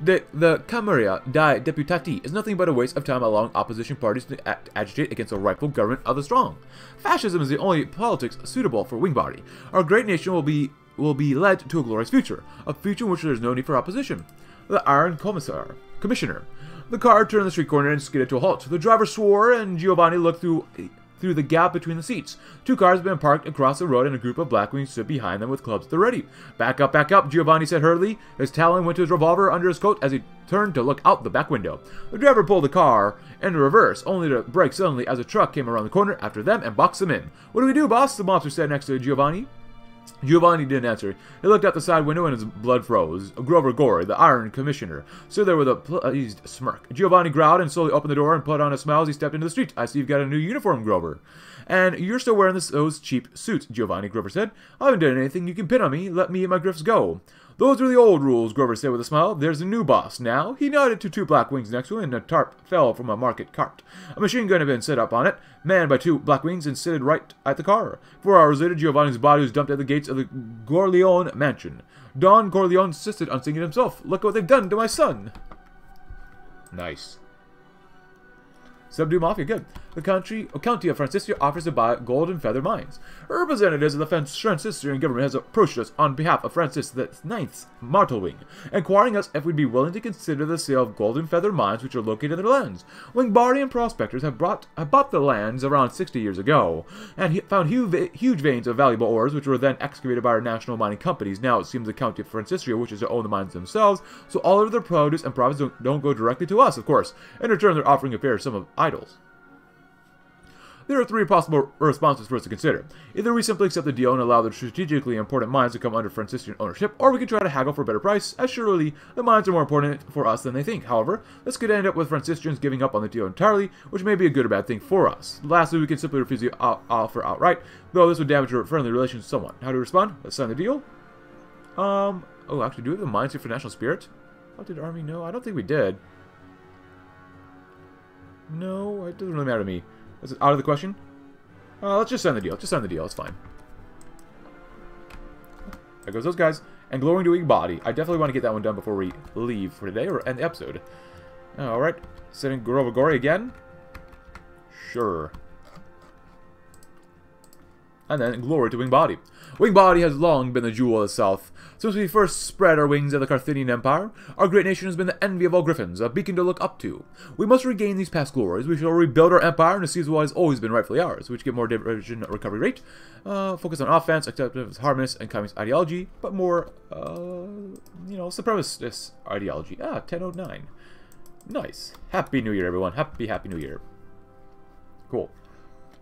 The, the Camera dei Deputati is nothing but a waste of time allowing opposition parties to act, agitate against the rightful government of the strong. Fascism is the only politics suitable for Wingbody. Our great nation will be will be led to a glorious future, a future in which there is no need for opposition. The Iron Commissar, Commissioner. The car turned the street corner and skidded to a halt. The driver swore, and Giovanni looked through through the gap between the seats. Two cars had been parked across the road, and a group of Blackwings stood behind them with clubs at the ready. Back up, back up, Giovanni said hurriedly. His talon went to his revolver under his coat as he turned to look out the back window. The driver pulled the car in reverse, only to brake suddenly as a truck came around the corner after them and boxed them in. "What do we do, boss?" the mobster said next to Giovanni. Giovanni didn't answer. He looked out the side window and his blood froze. Grover Gori, the Iron Commissioner, stood there with a pleased smirk. Giovanni growled and slowly opened the door and put on a smile as he stepped into the street. "I see you've got a new uniform, Grover. And you're still wearing this, those cheap suits," Giovanni, Grover said. "I haven't done anything you can pin on me. Let me and my griffs go." Those are the old rules, Grover said with a smile. There's a new boss now. He nodded to two black wings next to him, and a tarp fell from a market cart. A machine gun had been set up on it, manned by two black wings, and sitted right at the car. Four hours later, Giovanni's body was dumped at the gates of the Corleone mansion. Don Corleone insisted on singing himself. Look what they've done to my son. Nice. Subdue Mafia, good. The country, oh, county of Francistria offers to buy gold and feather mines. Representatives of the Francistrian government has approached us on behalf of Francis the ninth's Martelwing, inquiring us if we'd be willing to consider the sale of gold and feather mines which are located in their lands. Wingbodian prospectors have, brought, have bought the lands around sixty years ago, and found huge, huge veins of valuable ores which were then excavated by our national mining companies. Now it seems the county of Francistria wishes to own the mines themselves, so all of their produce and profits don't, don't go directly to us, of course. In return, they're offering a fair sum of idols. There are three possible responses for us to consider. Either we simply accept the deal and allow the strategically important mines to come under Francistrian ownership, or we can try to haggle for a better price, as surely the mines are more important for us than they think. However, this could end up with Francistrians giving up on the deal entirely, which may be a good or bad thing for us. Lastly, we can simply refuse the offer outright, though this would damage our friendly relations somewhat. How do we respond? Let's sign the deal. Um, oh, actually, do we have the mines here for National Spirit? What did Army know? I don't think we did. No, it doesn't really matter to me. Is it out of the question? Uh, let's just sign the deal. Just sign the deal. It's fine. There goes those guys. And Glowing to Wingbody. I definitely want to get that one done before we leave for today or end the episode. Alright. Sending Grover Gori again. Sure. And then Glory to Wingbody. Wingbody has long been the jewel of the South. Since we first spread our wings at the Carthaginian Empire, our great nation has been the envy of all griffins, a beacon to look up to. We must regain these past glories. We shall rebuild our empire and seize what has always been rightfully ours. We should get more division recovery rate, uh, focus on offense, acceptance, harmonious, and communist ideology, but more, uh, you know, supremacist ideology. Ah, ten oh nine. Nice. Happy New Year, everyone. Happy, happy New Year. Cool.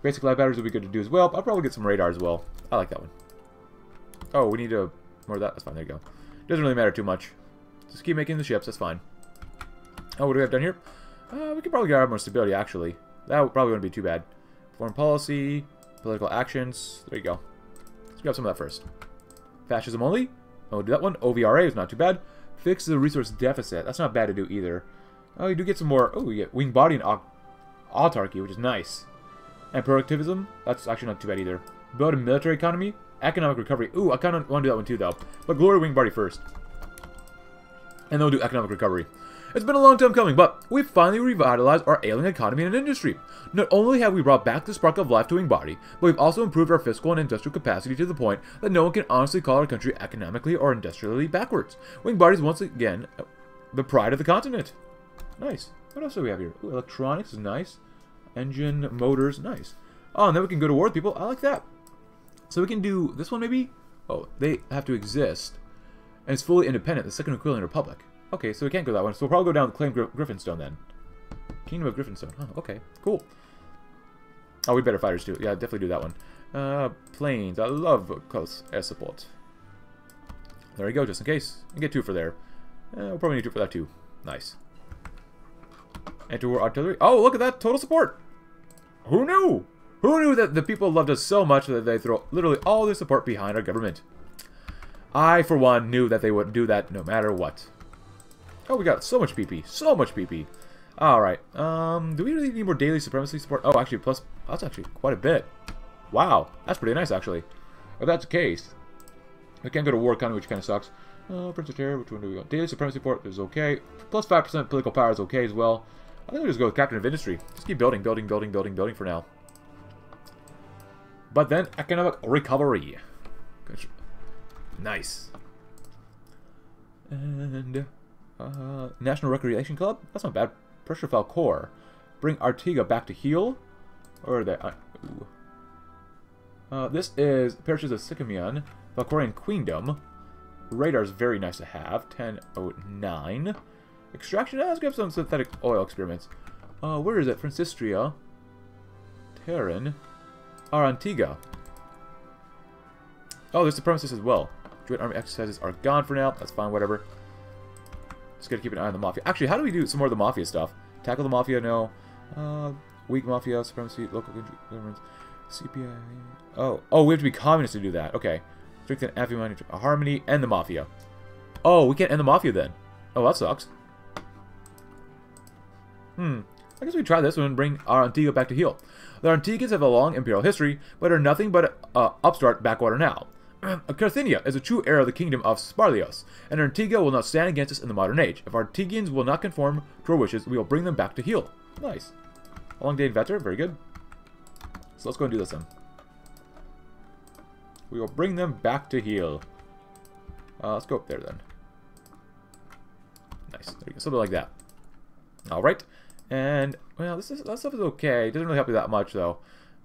Basic live batteries would be good to do as well, but I'll probably get some radar as well. I like that one. Oh, we need to... More of that? That's fine, there you go. Doesn't really matter too much. Just keep making the ships, that's fine. Oh, what do we have down here? Uh, we could probably get more stability, actually. That probably wouldn't be too bad. Foreign policy, political actions. There you go. Let's grab some of that first. Fascism only. Oh, do that one. O V R A is not too bad. Fix the resource deficit. That's not bad to do either. Oh, you do get some more... Oh, you get Wingbody and Autarky, which is nice. And productivism, that's actually not too bad either. Build a military economy. Economic recovery. Ooh, I kind of want to do that one too, though. But Glory Wingbody first. And then we'll do economic recovery. It's been a long time coming, but we've finally revitalized our ailing economy and industry. Not only have we brought back the spark of life to Wingbody, but we've also improved our fiscal and industrial capacity to the point that no one can honestly call our country economically or industrially backwards. Wingbody is once again the pride of the continent. Nice. What else do we have here? Ooh, electronics is nice. Engine, motors, nice. Oh, and then we can go to war with people. I like that. So we can do this one, maybe? Oh, they have to exist. And it's fully independent, the Second Aquilian Republic. Okay, so we can't go that one. So we'll probably go down and claim Gr Griffinstone, then. Kingdom of Griffinstone. Huh, okay, cool. Oh, we better fighters, too. Yeah, definitely do that one. Uh, planes. I love close air support. There we go, just in case. And get two for there. Uh, we'll probably need two for that, too. Nice. Anti-war artillery. Oh, look at that. Total support. Who knew? Who knew that the people loved us so much that they throw literally all their support behind our government? I, for one, knew that they would do that no matter what. Oh, we got so much P P. So much P P. Alright. Um, do we really need more daily supremacy support? Oh, actually, plus... That's actually quite a bit. Wow. That's pretty nice, actually. If that's the case. We can't go to war economy, which kind of sucks. Uh, Prince of Terror, which one do we got? Daily supremacy support is okay. Plus five percent political power is okay as well. I think we'll just go with Captain of Industry. Just keep building, building, building, building, building for now. But then, economic recovery. Nice. And, uh, National Recreation Club? That's not bad. Pressure Falcor. Bring Arantiga back to heal. Or the, uh, uh, this is Parishes of Sycamion. Falcorian Queendom. Radar's very nice to have. ten oh nine. Extraction? Oh, let's grab some synthetic oil experiments. Uh, where is it? Francistria. Terran. Arantiga. Oh, there's supremacists as well. Joint army exercises are gone for now. That's fine, whatever. Just gotta keep an eye on the Mafia. Actually, how do we do some more of the Mafia stuff? Tackle the Mafia? No. Uh, weak Mafia, supremacy, local governments, C P I. Oh, oh, we have to be communists to do that. Okay. Strengthen, harmony, and the Mafia. Oh, we can't end the Mafia then. Oh, that sucks. Hmm. I guess we try this one and bring Arantiga back to heel. The Arantigas have a long imperial history, but are nothing but uh, upstart backwater now. Karthinia is a true heir of the kingdom of Sparlios, and Arantiga will not stand against us in the modern age. If Artigians will not conform to our wishes, we will bring them back to heel. Nice. Long day inventor, very good. So let's go and do this then. We will bring them back to heel. Uh, let's go up there then. Nice. There you go. Something like that. All right. And, well, this is, that stuff is okay. It doesn't really help you that much, though.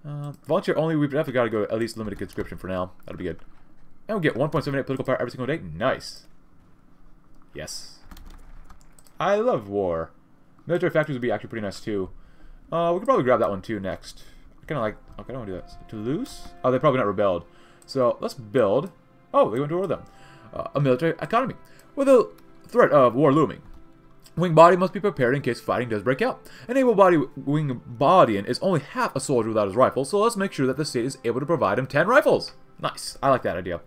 Uh, volunteer only, we've definitely got to go at least limited conscription for now. That'll be good. And we'll get one point seven eight political power every single day. Nice. Yes. I love war. Military factories would be actually pretty nice, too. Uh, we could probably grab that one, too, next. I kind of like... Okay, I don't want to do that. So, Toulouse? Oh, they probably not rebelled. So, let's build... Oh, they went to war with them. Uh, a military economy. With a threat of war looming. Wingbody must be prepared in case fighting does break out. An able-body Wingbodian is only half a soldier without his rifle, so let's make sure that the state is able to provide him ten rifles. Nice. I like that idea.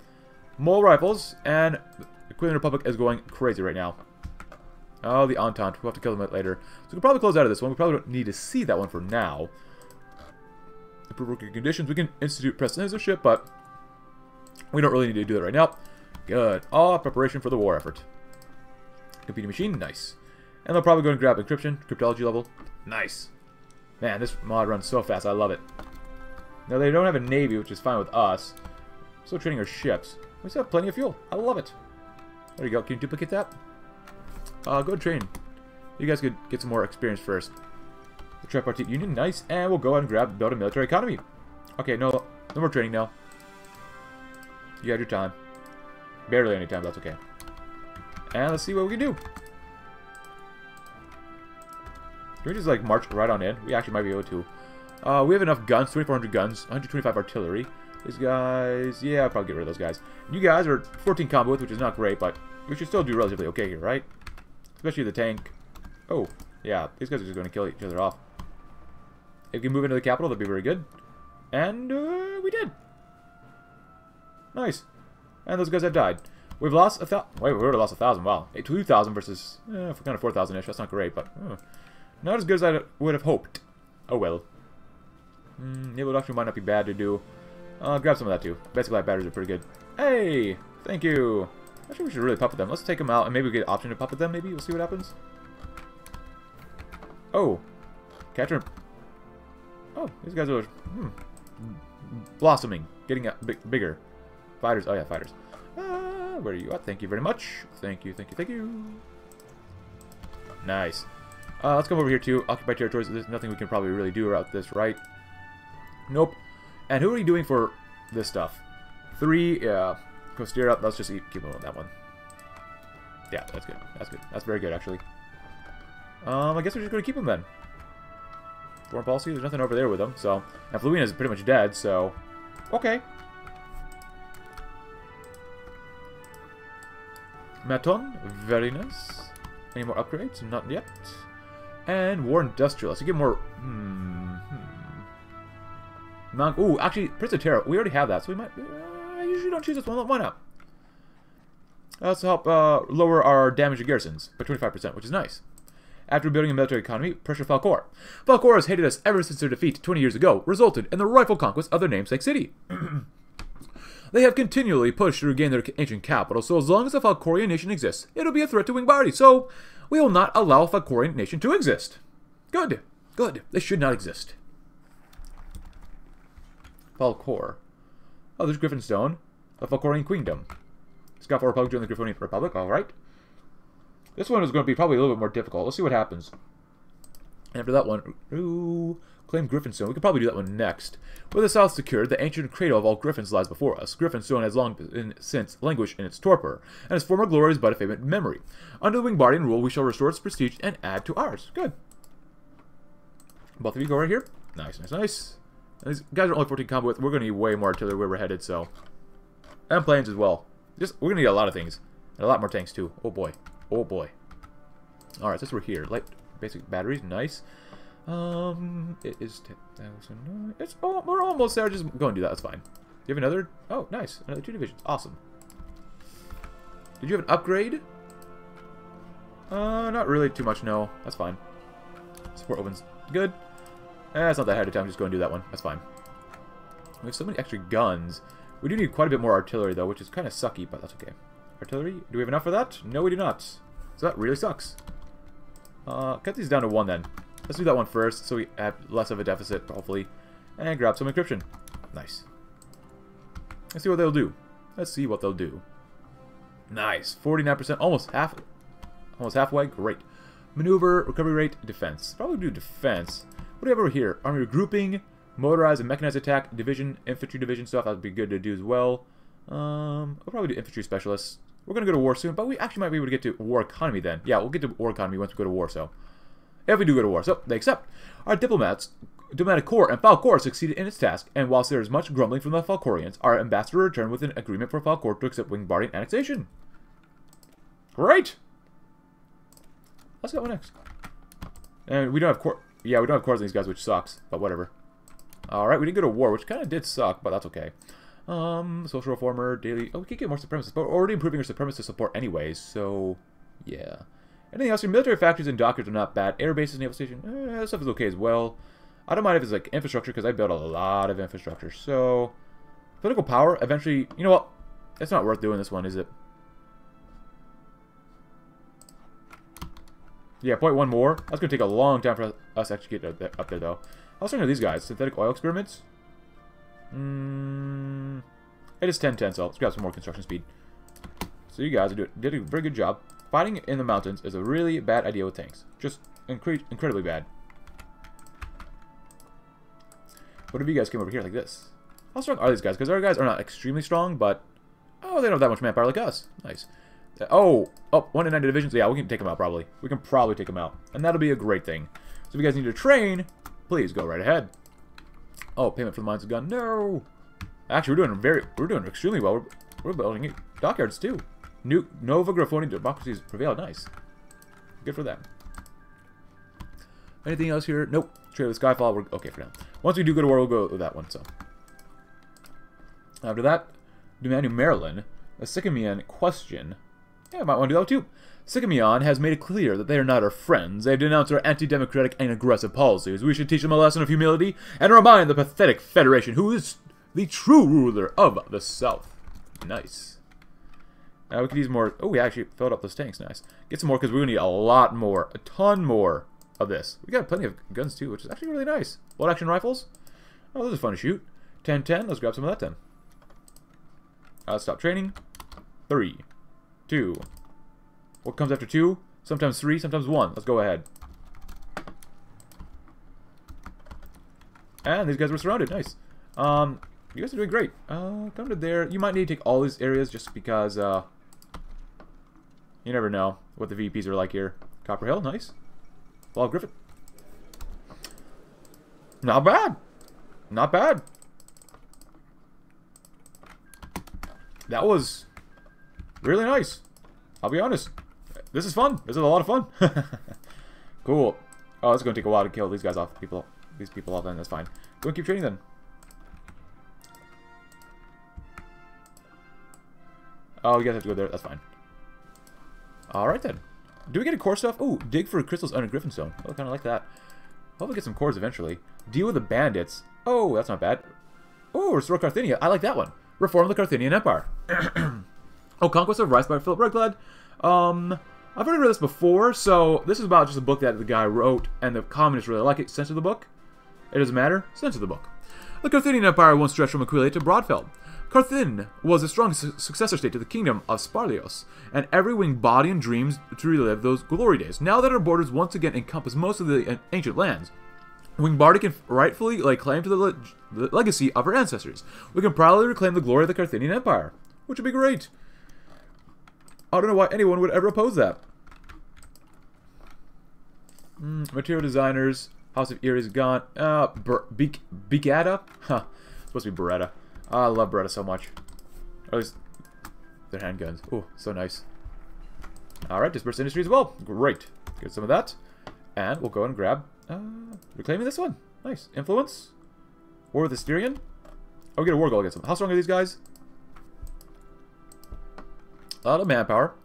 More rifles, and the Queen Republic is going crazy right now. Oh, the Entente. We'll have to kill them later. So we can probably close out of this one. We probably don't need to see that one for now. Improve working conditions. We can institute press censorship, but we don't really need to do that right now. Good. All preparation for the war effort. Computing machine. Nice. And they'll probably go and grab encryption, cryptology level. Nice. Man, this mod runs so fast. I love it. Now, they don't have a navy, which is fine with us. Still trading our ships. We still have plenty of fuel. I love it. There you go. Can you duplicate that? Uh, go train. You guys could get some more experience first. The tripartite union. Nice. And we'll go ahead and grab build a military economy. Okay, no, no more training now. You had your time. Barely any time, but that's okay. And let's see what we can do. Can we just, like, march right on in? We actually might be able to. Uh, we have enough guns. twenty-four hundred guns. one hundred twenty-five artillery. These guys... Yeah, I'll probably get rid of those guys. You guys are fourteen combo with, which is not great, but we should still do relatively okay here, right? Especially the tank. Oh, yeah. These guys are just going to kill each other off. If you move into the capital, that'd be very good. And, uh, we did. Nice. And those guys have died. We've lost a thousand... Wait, we already lost a thousand. Wow. two thousand versus... Eh, kind of four thousand-ish. That's not great, but... Uh. Not as good as I would have hoped. Oh well. Mm, naval doctrine might not be bad to do. Uh, grab some of that too. Basic light batteries are pretty good. Hey! Thank you! Actually, we should really puppet them. Let's take them out and maybe we get an option to puppet them, maybe? We'll see what happens. Oh. Catcher. Oh, these guys are... Hmm. Blossoming. Getting a big, bigger. Fighters. Oh yeah, fighters. Uh, where are you at? Thank you very much. Thank you, thank you, thank you. Nice. Uh, let's come over here to occupy territories. There's nothing we can probably really do about this, right? Nope. And who are we doing for this stuff? Three, yeah. Costera, let's just eat, keep on that one. Yeah, that's good. That's good. That's very good, actually. Um, I guess we're just going to keep them then. Foreign policy, there's nothing over there with them, so... Now, Fluina is pretty much dead, so... Okay. Maton, very nice. Any more upgrades? Not yet. And War Industrialist. You get more... Hmm... hmm. Non Ooh, actually, Prince of Terra. We already have that, so we might... I uh, usually don't choose this one. Why not? That's to help uh, lower our damage to garrisons by twenty-five percent, which is nice. After building a military economy, pressure Falcor. Falcor has hated us ever since their defeat twenty years ago, resulted in the rightful conquest of their namesake city. They have continually pushed to regain their ancient capital, so as long as the Falcorian nation exists, it'll be a threat to Wingbody, so we will not allow the Falcorian nation to exist. Good. Good. They should not exist. Falcor. Oh, there's Griffinstone. The Falcorian Queendom. Scout for Republic during the Griffonian Republic. Alright. This one is going to be probably a little bit more difficult. Let's see what happens. After that one... Ooh... Claim Griffinstone. We could probably do that one next. With the South secured, the ancient cradle of all griffins lies before us. Griffinstone has long been, since languished in its torpor, and its former glory is but a faint memory. Under the Wingbardian rule, we shall restore its prestige and add to ours. Good. Both of you go right here. Nice, nice, nice. And these guys are only fourteen combo with. We're going to need way more artillery where we're headed, so. And planes as well. Just we're going to need a lot of things. And a lot more tanks, too. Oh, boy. Oh, boy. Alright, since we're here. Light basic batteries. Nice. Um, it is ten thousand. It's oh, we're almost there. Just go and do that. That's fine. You have another. Oh, nice. Another two divisions. Awesome. Did you have an upgrade? Uh, not really too much, no. That's fine. Support opens. Good. Eh, it's not that hard to time. Just go and do that one. That's fine. We have so many extra guns. We do need quite a bit more artillery, though, which is kind of sucky, but that's okay. Artillery? Do we have enough for that? No, we do not. So that really sucks. Uh, cut these down to one, then. Let's do that one first, so we have less of a deficit, hopefully. And grab some encryption. Nice. Let's see what they'll do. Let's see what they'll do. Nice. forty-nine percent. Almost half. Almost halfway. Great. Maneuver, recovery rate, defense. Probably do defense. What do we have over here? Army regrouping, motorized and mechanized attack, division, infantry division stuff. That would be good to do as well. Um, we'll probably do infantry specialists. We're going to go to war soon, but we actually might be able to get to war economy then. Yeah, we'll get to war economy once we go to war, so. If we do go to war, so they accept. Our diplomats, diplomatic corps and Falcor succeeded in its task, and whilst there is much grumbling from the Falcorians, our ambassador returned with an agreement for Falcor to accept Wingbardian annexation. Great! Let's go next. And we don't have cor- yeah, we don't have cores on these guys, which sucks, but whatever. Alright, we didn't go to war, which kind of did suck, but that's okay. Um, social reformer, daily... Oh, we could get more supremacists, but we're already improving our supremacist support anyways, so... Yeah. Anything else? Your military factories and dockyards are not bad. Air bases, naval station, eh, that stuff is okay as well. I don't mind if it's like infrastructure, because I built a lot of infrastructure, so... Political power, eventually... You know what? It's not worth doing this one, is it? Yeah, point one more. That's going to take a long time for us to actually get up there, though. I was trying these guys. Synthetic oil experiments? Mmm... It is ten ten, so let's grab some more construction speed. So you guys are doing, did a very good job. Fighting in the mountains is a really bad idea with tanks. Just incre incredibly bad. What if you guys came over here like this? How strong are these guys? Because our guys are not extremely strong, but... Oh, they don't have that much manpower like us. Nice. Oh, oh, one in nine divisions. Yeah, we can take them out, probably. We can probably take them out. And that'll be a great thing. So if you guys need to train, please go right ahead. Oh, payment for the mines of gun. No! Actually, we're doing very... We're doing extremely well. We're, we're building dockyards, too. New Nova Griffinstone democracies prevail. Nice. Good for them. Anything else here? Nope. Trade with Skyfall. We're okay for now. Once we do go to war, we'll go with that one, so. After that, Demanu Maryland. A Sycamion question... Yeah, I might want to do that too. Sycamion has made it clear that they are not our friends. They have denounced our anti-democratic and aggressive policies. We should teach them a lesson of humility and remind the pathetic Federation who is the true ruler of the South. Nice. Now uh, we could use more. Oh, we actually filled up those tanks. Nice. Get some more because we're going to need a lot more. A ton more of this. We got plenty of guns too, which is actually really nice. Bolt action rifles. Oh, those are fun to shoot. ten ten. Let's grab some of that then. Uh, let's stop training. Three. Two. What comes after two? Sometimes three, sometimes one. Let's go ahead. And these guys were surrounded. Nice. Um, you guys are doing great. Uh, come to there. You might need to take all these areas just because, uh... You never know what the V Ps are like here. Copper Hill, nice. Law of Griffin. Not bad. Not bad. That was... really nice. I'll be honest. This is fun. This is a lot of fun. Cool. Oh, it's going to take a while to kill these guys off. People, these people off, then that's fine. Go and keep training them. Oh, you guys have to go there. That's fine. Alright then. Do we get a core stuff? Oh, dig for crystals under Griffinstone. Oh, I kind of like that. Hopefully get some cores eventually. Deal with the bandits. Oh, that's not bad. Oh, restore Karthinia. I like that one. Reform the Carthenian Empire. Oh, Conquest of Rice by Philip Redglad. Um, I've already read this before, so this is about just a book that the guy wrote, and the communists really like it. Censor the book? It doesn't matter. Censor the book. The Carthaginian Empire once stretched from Aquileia to Broadfeld. Carthen was a strong su successor state to the Kingdom of Sparlios, and every Wingbodian dreams to relive those glory days. Now that our borders once again encompass most of the uh, ancient lands, Wingbardi can rightfully lay claim to the, le the legacy of our ancestors. We can proudly reclaim the glory of the Carthaginian Empire, which would be great. I don't know why anyone would ever oppose that. Mm, material designers. House of Erie is gone. Uh, Bicada? Huh. It's supposed to be Beretta. Oh, I love Beretta so much. Or at least their handguns. Oh, so nice. Alright, dispersed industry as well. Great. Get some of that. And we'll go and grab... Uh, reclaiming this one. Nice. Influence. War with the Styrian. Oh, we get a war goal against them. How strong are these guys? a lot of manpower.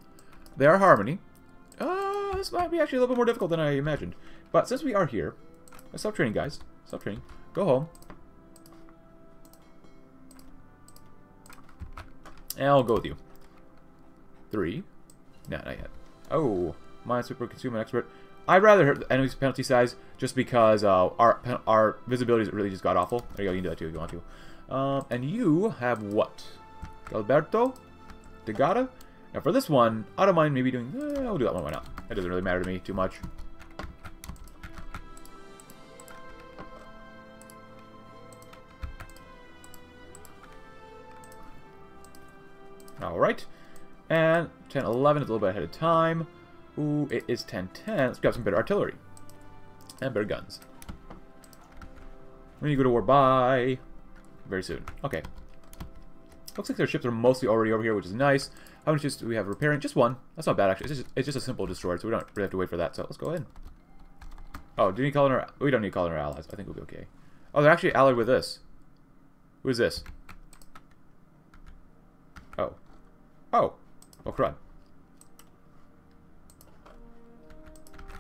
They are harmony. Uh, this might be actually a little bit more difficult than I imagined. But since we are here, let's stop training, guys. Stop training. Go home. And I'll go with you. Three. Nah, not yet. Oh, my super consumer expert. I'd rather hurt the enemy's penalty size just because uh, our our visibility really just got awful. There you go, you can do that too if you want to. Um, and you have what? Alberto? Degata? Now for this one, I don't mind maybe doing... Eh, I'll do that one, why not? That doesn't really matter to me too much. Alright. And ten eleven is a little bit ahead of time. Ooh, it is ten ten. Let's grab some better artillery. And better guns. We need to go to war by... very soon. Okay. Looks like their ships are mostly already over here, which is nice. How many ships do we have repairing? Just one. That's not bad, actually. It's just, it's just a simple destroyer, so we don't really have to wait for that. So let's go ahead. Oh, do we need calling our... We don't need calling our allies. I think we'll be okay. Oh, they're actually allied with this. Who is this? Oh. Oh. Oh, crud.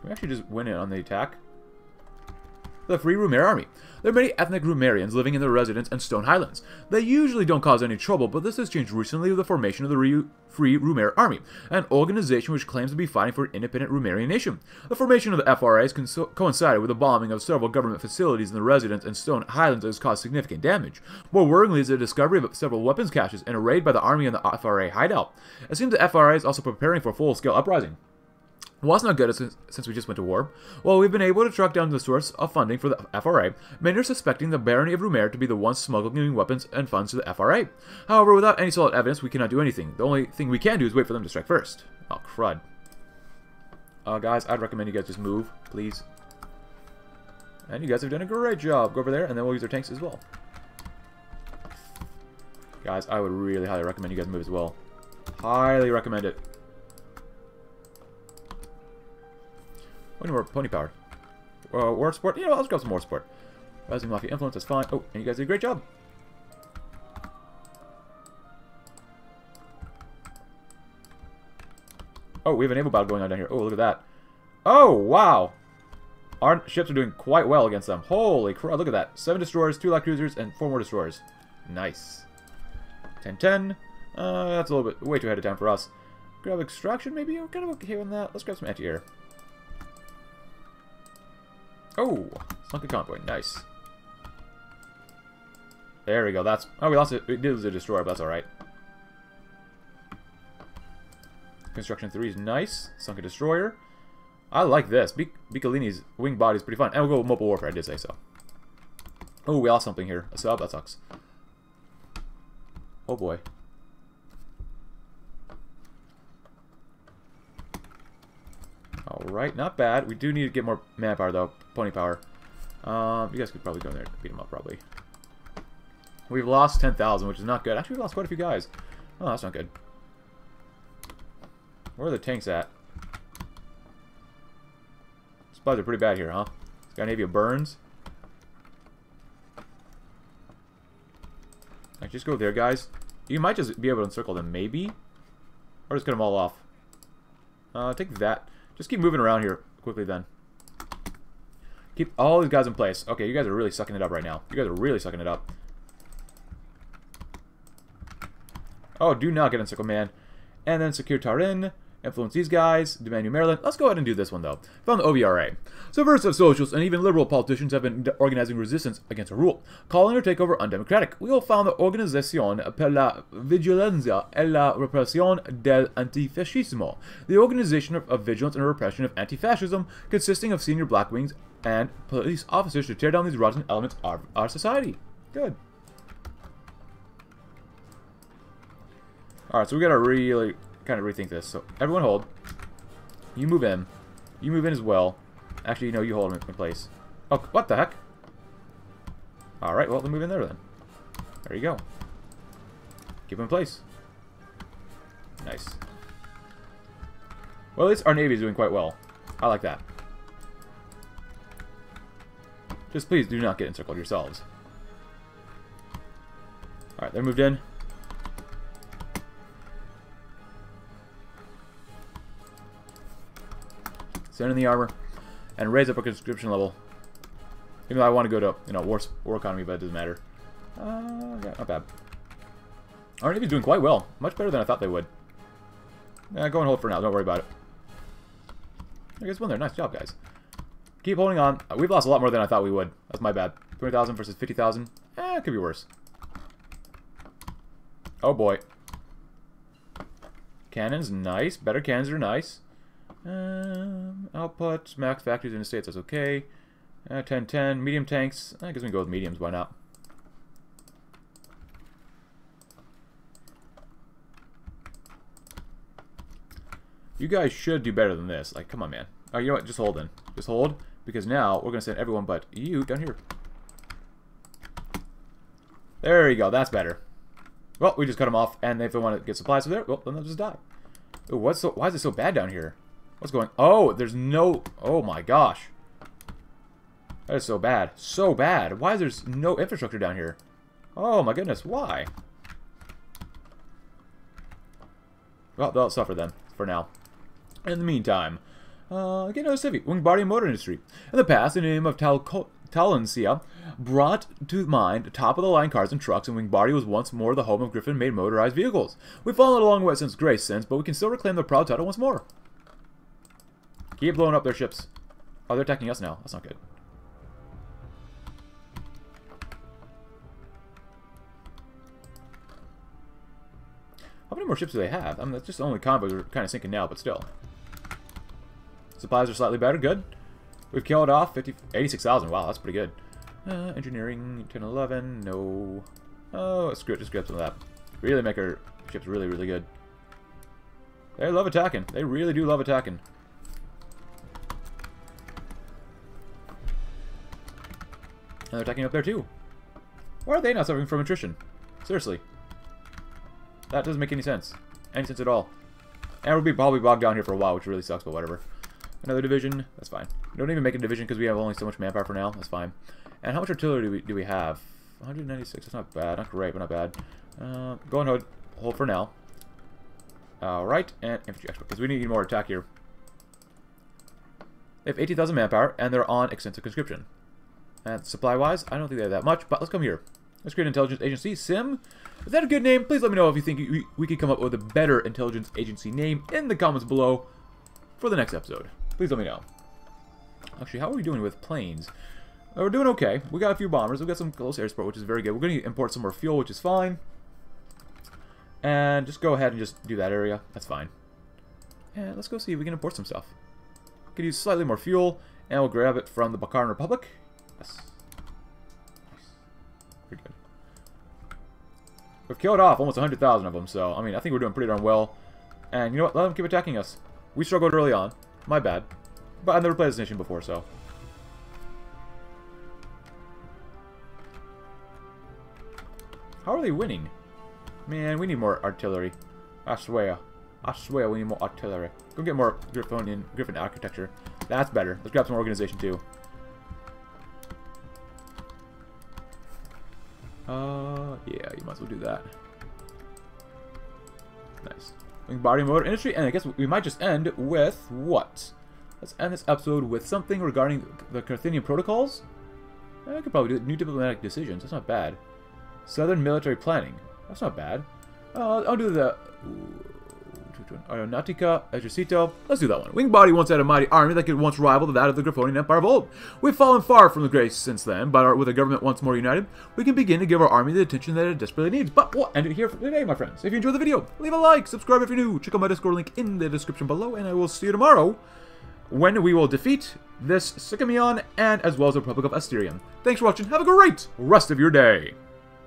We actually just win it on the attack. The Free Rumair Army. There are many ethnic Rumairians living in the Residence and Stone Highlands. They usually don't cause any trouble, but this has changed recently with the formation of the Re Free Rumair Army, an organization which claims to be fighting for an independent Rumairian nation. The formation of the F R A has coincided with the bombing of several government facilities in the Residence and Stone Highlands that has caused significant damage. More worryingly is the discovery of several weapons caches and a raid by the Army and the F R A hideout. It seems the F R A is also preparing for a full-scale uprising. Well, it's not good since, since we just went to war. Well, we've been able to track down the source of funding for the F R A. Many are suspecting the barony of Rumair to be the one smuggling weapons and funds to the F R A. However, without any solid evidence, we cannot do anything. The only thing we can do is wait for them to strike first. Oh, crud. Uh, guys, I'd recommend you guys just move, please. And you guys have done a great job. Go over there, and then we'll use our tanks as well. Guys, I would really highly recommend you guys move as well. Highly recommend it. We need more pony power. Uh, war support? You know what, let's grab some more support. Rising Mafia influence, that's fine. Oh, and you guys did a great job. Oh, we have a naval battle going on down here. Oh, look at that. Oh, wow. Our ships are doing quite well against them. Holy crap, look at that. Seven destroyers, two light cruisers, and four more destroyers. Nice. ten ten. Uh, that's a little bit way too ahead of time for us. Grab extraction, maybe? We're kind of okay on that. Let's grab some anti-air. Oh, sunk a convoy. Nice. There we go. That's... Oh, we lost it. We did lose a destroyer, but that's alright. Construction three is nice. Sunk a destroyer. I like this. Biccolini's wing body is pretty fun. And we'll go with mobile warfare. I did say so. Oh, we lost something here. A sub? That sucks. Oh, boy. Alright, not bad. We do need to get more manpower, though. Pony power. Um, you guys could probably go in there and beat them up, probably. We've lost ten thousand, which is not good. Actually, we've lost quite a few guys. Oh, that's not good. Where are the tanks at? Spies are pretty bad here, huh? Scandinavia burns. I just go there, guys. You might just be able to encircle them, maybe. Or just get them all off. Uh, take that. Just keep moving around here quickly, then. Keep all these guys in place. Okay, you guys are really sucking it up right now. You guys are really sucking it up. Oh, do not get encircled, man. And then secure Tarin. Influence these guys. Demand New Maryland. Let's go ahead and do this one, though. Found the O V R A. Subversive socials and even liberal politicians have been organizing resistance against a rule, calling their takeover undemocratic. We will found the Organización per la Vigilancia e la Represión del Antifascismo, the Organization of Vigilance and Repression of Anti-Fascism, consisting of senior black wings and police officers to tear down these rotten elements of our society. Good. Alright, so we gotta really... kind of rethink this. So everyone hold. You move in. You move in as well. Actually, you know, you hold them in place. Oh, what the heck? All right, well, then move in there then. There you go. Keep them in place. Nice. Well, at least our navy is doing quite well. I like that. Just please do not get encircled yourselves. All right, they're moved in. send in the armor, and raise up our conscription level. Even though I want to go to, you know, war, war economy, but it doesn't matter. Uh, yeah, not bad. Our Navy's doing quite well. Much better than I thought they would. Yeah, go and hold for now. Don't worry about it. I guess one there. Nice job, guys. Keep holding on. Uh, we've lost a lot more than I thought we would. That's my bad. twenty thousand versus fifty thousand. Eh, it could be worse. Oh, boy. Cannons, nice. Better cannons are nice. Um, output, max factories in the states, that's okay. Uh, ten ten. Medium tanks. I guess we can go with mediums. Why not? You guys should do better than this. Like, come on, man. Oh, you know what? Just hold in. Just hold. Because now we're going to send everyone but you down here. There you go. That's better. Well, we just cut them off. And if they want to get supplies from there, well, then they'll just die. Ooh, what's so, why is it so bad down here? What's going on? Oh, there's no... Oh, my gosh. That is so bad. So bad. Why is there no infrastructure down here? Oh, my goodness. Why? Well, they'll suffer then. For now. In the meantime, uh, again, another city, Wingbody motor industry. In the past, the name of Talancia brought to mind top-of-the-line cars and trucks, and Wingbody was once more the home of Griffin-made motorized vehicles. We've fallen a long way since grace since, but we can still reclaim the proud title once more. Keep blowing up their ships. Oh, they're attacking us now. That's not good. How many more ships do they have? I mean, that's just the only convoys are kind of sinking now, but still. Supplies are slightly better. Good. We've killed off eighty-six thousand. Wow, that's pretty good. Uh, engineering, ten eleven. No. Oh, screw it. Just grab some of that. Really make our ships really, really good. They love attacking. They really do love attacking. And they're attacking up there, too. Why are they not suffering from attrition? Seriously. That doesn't make any sense. Any sense at all. And we'll be probably bogged down here for a while, which really sucks, but whatever. Another division. That's fine. We don't even make a division because we have only so much manpower for now. That's fine. And how much artillery do we, do we have? one hundred ninety-six. That's not bad. Not great, but not bad. Uh, go and hold, hold for now. Alright. And infantry expert. Because we need more attack here. They have eighteen thousand manpower, and they're on extensive conscription. And supply-wise, I don't think they have that much, but let's come here. Let's create an intelligence agency. Sim? Is that a good name? Please let me know if you think we, we could come up with a better intelligence agency name in the comments below for the next episode. Please let me know. Actually, how are we doing with planes? Uh, we're doing okay. We got a few bombers. We got some close air support, which is very good. We're going to import some more fuel, which is fine. And just go ahead and just do that area. That's fine. And let's go see if we can import some stuff. We can use slightly more fuel, and we'll grab it from the Baccaran Republic. Yes. Pretty good. We've killed off almost one hundred thousand of them, so, I mean, I think we're doing pretty darn well. And you know what? Let them keep attacking us. We struggled early on. My bad. But I've never played this nation before, so. How are they winning? Man, we need more artillery. I swear. I swear we need more artillery. Go get more Griffonian, Griffin architecture. That's better. Let's grab some organization, too. Uh, yeah, you might as well do that. Nice. Wingbody motor industry, and I guess we might just end with what? Let's end this episode with something regarding the Carthaginian protocols. I could probably do new diplomatic decisions. That's not bad. Southern military planning. That's not bad. Uh, I'll do the Arantiga, Ejercito. Let's do that one. Wingbody once had a mighty army that could once rival that of the Griffonian Empire of old. We've fallen far from the grace since then, but our, with a government once more united, we can begin to give our army the attention that it desperately needs. But we'll end it here for today, my friends. If you enjoyed the video, leave a like, subscribe if you're new, check out my Discord link in the description below, and I will see you tomorrow when we will defeat this Sycamion and as well as the Republic of Asterion. Thanks for watching. Have a great rest of your day.